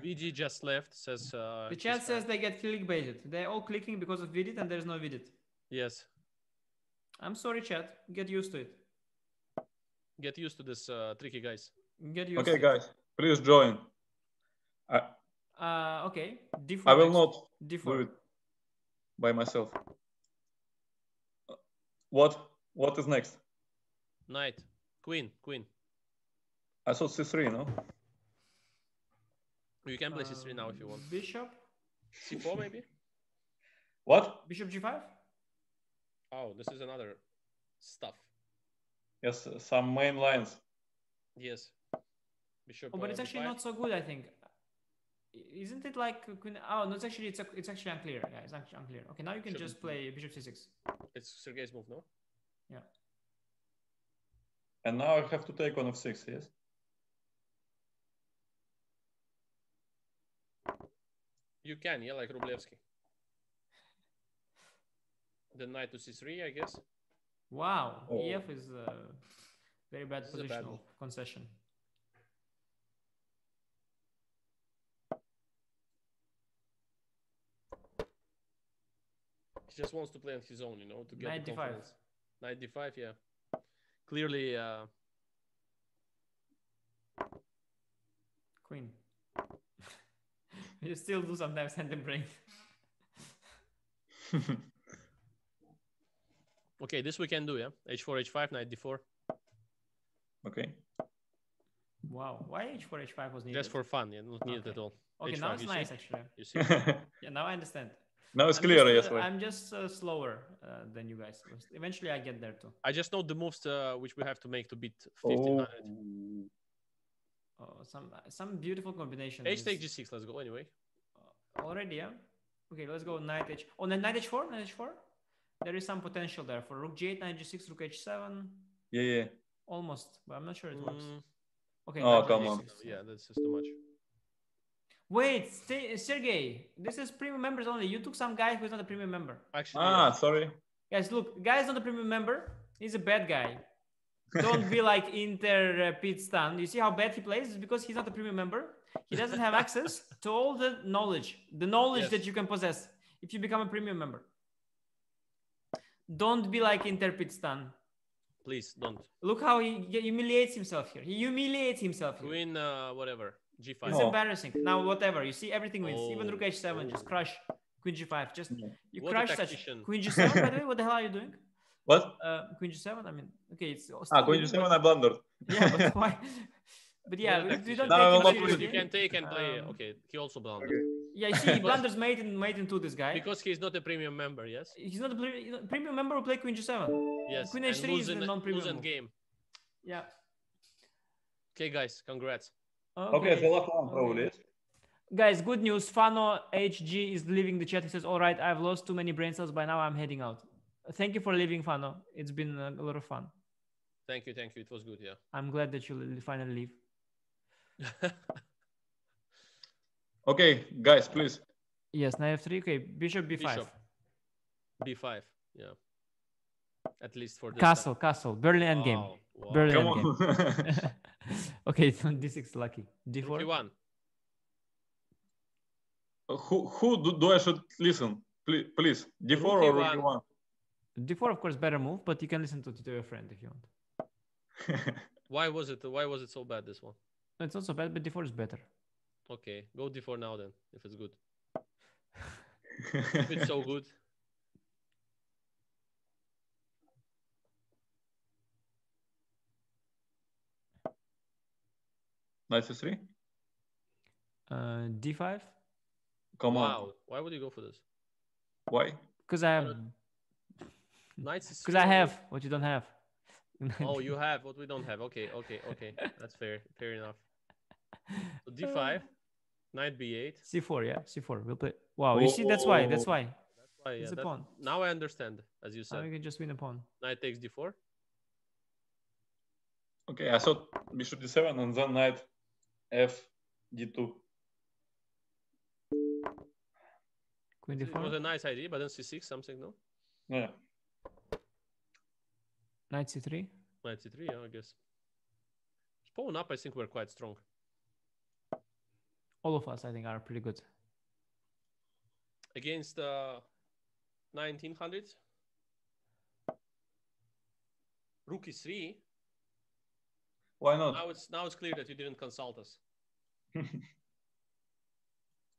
VG just left, says... the chat says they get clickbaited. They're all clicking because of Vidit and there's no Vidit. Yes. I'm sorry, chat. Get used to it. Get used to this tricky, guys. Get used to it, guys. Please join. Okay. D4 I will not D4. Do it by myself. What is next? Knight. Queen. I saw c3, no? You can play c3 now if you want. Bishop. c4 maybe? What? Bishop g5? Oh, this is another stuff. Yes, some main lines. Yes. Bishop, but it's actually not so good, I think. Isn't it like queen? Oh no, it's actually unclear. Yeah, it's actually unclear. Okay, now you can just play bishop c6. It's Sergey's move, no? Yeah. And now I have to take one of six, yes. You can, yeah, like Rublevsky. The knight to c3, I guess. Wow, EF is a very bad positional concession. He just wants to play on his own, you know, to get the confidence. Knight d5, yeah. Clearly, Queen. You still do sometimes hand and brain. Okay, this we can do, yeah? H4, H5, knight D4. Okay. Wow, why H4, H5 was needed? Just for fun, yeah, not needed okay. at all. Okay, H5, now it's nice, see? Actually. You see? Yeah, now I understand. Now it's clear, yes. Right. I'm just slower than you guys. Eventually, I get there too. I just know the moves which we have to make to beat 1500. Oh, some beautiful combination. H take G6. Let's go anyway. Already, yeah. Okay, let's go knight H. Oh, knight H4, knight H4. There is some potential there for rook G8, knight G6, rook H7. Yeah, yeah. Almost, but I'm not sure it works. Okay. Oh, come on. Yeah, that's just too much. Wait, Sergey, this is premium members only. You took some guy who's not a premium member. Actually, sorry. Guys, look, guy is not a premium member. He's a bad guy. Don't be like Inter-Pitstan. You see how bad he plays? It's because he's not a premium member. He doesn't have access to all the knowledge yes. that you can possess if you become a premium member. Don't be like Inter-Pitstan. Please, don't. Look how he humiliates himself here. He humiliates himself here. Queen, whatever. G5. It's embarrassing. Now, whatever. You see, everything wins. Even rook H7, just crush. Queen G5. Just, you what crush such. Queen G7, by the way, what the hell are you doing? What? Queen G7, I mean, okay. It's Queen G7, I blundered. Yeah, but why? But yeah, we don't take it. You can take and play. Okay, he also blundered. Okay. Yeah, you see, he blunders mate into this guy. Because he's not a premium member, yes? He's not a premium member who play Queen G7. Yes. Queen H3 is the non-premium game. Yeah. Okay, guys, congrats. Okay, the last one probably is. Guys, good news. Fano HG is leaving the chat. He says, all right, I've lost too many brain cells by now. I'm heading out. Thank you for leaving, Fano. It's been a lot of fun. Thank you. Thank you. It was good. Yeah. I'm glad that you finally leave. Okay, guys, please. Yes, knight F3. Okay, bishop B5. Bishop. B5. Yeah. At least for the castle. Time. Castle. Berlin endgame. Wow. Wow. Berlin endgame. Okay, so D6 lucky. D4. D1. Who do I should listen? Please. D4 or D1? D4, of course, better move, but you can listen to your friend if you want. Why was it so bad, this one? No, it's not so bad, but D4 is better. Okay, go D4 now then, if it's good. If it's so good. Knight C3? D5? Come on. Why would you go for this? Why? Because I have... Knight C3. Because I have what you don't have. Oh, you have what we don't have. Okay, okay, okay. That's fair. Fair enough. So D5, knight B8. C4, yeah, C4. We'll play. Wow, you see, that's why. That's why. That's why. Yeah, it's a pawn. Now I understand, as you said. Now we can just win a pawn. Knight takes D4. Okay, I thought bishop D7 and then knight F D2. Queen D4. It was a nice idea, but then C6 something, no? Yeah. Knight C3. Knight C3, yeah, I guess. Pawn up, I think we're quite strong. All of us, I think, are pretty good. Against 1900. Rook E3. Why not? Now it's clear that you didn't consult us.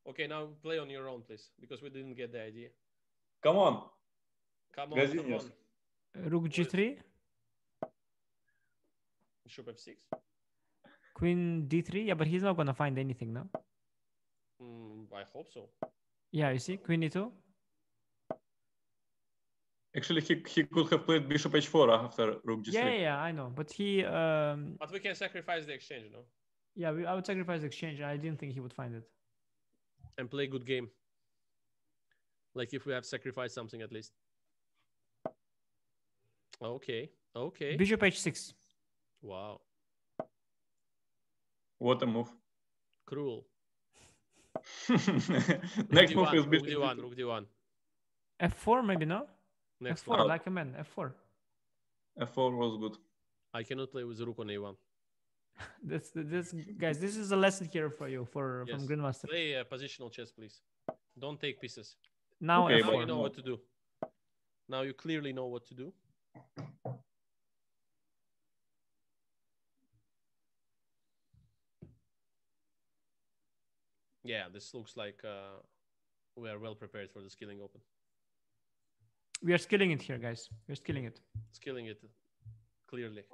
Okay, now play on your own, please, because we didn't get the idea. Come on. Come on. Gazinius. Come on. Rook G3. Bishop F6. Queen D3. Yeah, but he's not gonna find anything, no? I hope so. Yeah, you see, Queen E2. Actually, he could have played bishop h4 after rook g3. Yeah, yeah, I know, but he. But we can sacrifice the exchange, no? Yeah, I would sacrifice the exchange. I didn't think he would find it. And play good game. Like if we have sacrificed something at least. Okay, okay. Bishop h6. Wow. What a move! Cruel. Next move is bishop d1. Rook d1. F4 maybe no. Next F4, one. Like a man, F4. F4 was good. I cannot play with rook on A1. this guys, this is a lesson here for you, from Grandmaster. Play positional chess, please. Don't take pieces. Now, okay, now you know what to do. Now you clearly know what to do. Yeah, this looks like we are well prepared for the Skilling Open. We are skilling it here, guys. We're skilling it. Skilling it, clearly.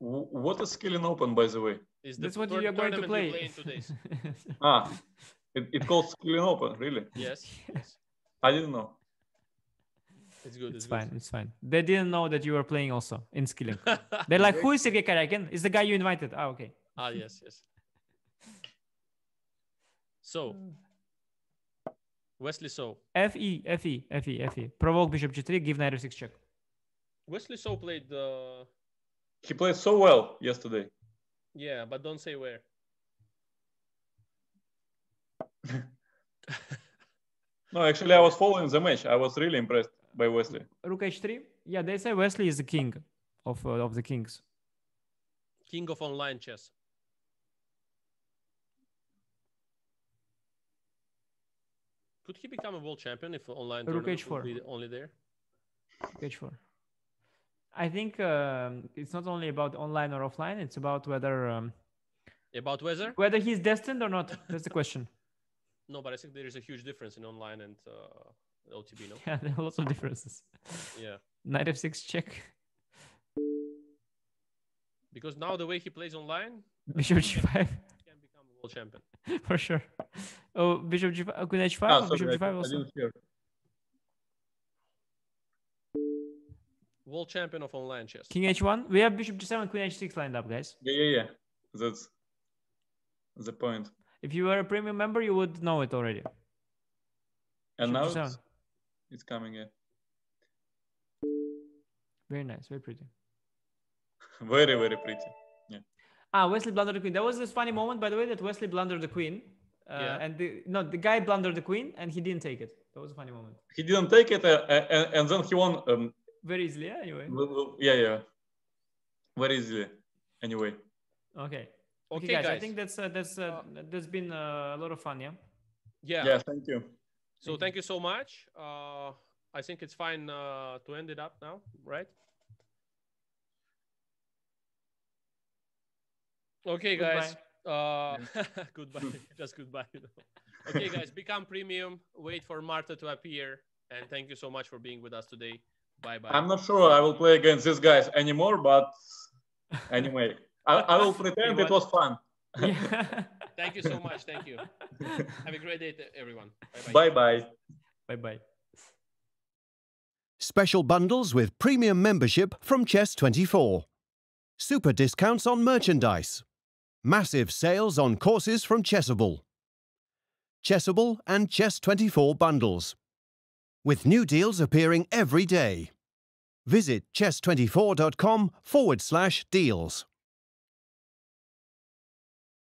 What is Skilling Open, by the way? That's what you are going to play. In 2 days. Ah, it calls Skilling Open, really? Yes. Yes. I didn't know. It's good. It's fine. Good. It's fine. They didn't know that you were playing also in Skilling. They're like, who is Sergey Karjakin? It's the guy you invited. Ah, okay. Ah, yes, yes. So, Wesley So. Fe. Provoke bishop g3, give knight f6 check. Wesley So played the... He played so well yesterday. Yeah, but don't say where. No, actually, I was following the match. I was really impressed by Wesley. Rook h3. Yeah, they say Wesley is the king of the kings. King of online chess. Could he become a world champion if online tournament would be only there? H4. I think it's not only about online or offline. It's about whether... Whether he's destined or not. That's the question. No, but I think there is a huge difference in online and LTB, no? Yeah, there are lots of differences. Yeah. Knight f6 check. Because now the way he plays online... Bishop g5. He can become a world champion. For sure. Oh, bishop g5, queen h5, no, sorry, bishop g5 also. World champion of online chess. King h1. We have bishop g7, queen h6 lined up, guys. Yeah. That's the point. If you were a premium member, you would know it already. And now it's coming in. Very nice, very pretty. Very, very pretty. Yeah. Ah, Wesley blundered the queen. There was this funny moment, by the way, that Wesley blundered the queen. And the guy blundered the queen, and he didn't take it. That was a funny moment. He didn't take it, and then he won. Very easily, anyway. Yeah. Very easily, anyway. Okay, guys. I think that's been a lot of fun, yeah? Yeah, thank you. So thank you so much. I think it's fine to end it up now, right? Okay, guys. Goodbye. Just goodbye. Okay, guys, become premium. Wait for Martha to appear. And thank you so much for being with us today. Bye-bye. I'm not sure I will play against these guys anymore, but anyway. I will pretend it was fun. Yeah. Thank you so much. Thank you. Have a great day, everyone. Bye-bye. Bye-bye. Special bundles with premium membership from Chess24. Super discounts on merchandise. Massive sales on courses from Chessable. Chessable and Chess24 bundles. With new deals appearing every day. Visit chess24.com/deals.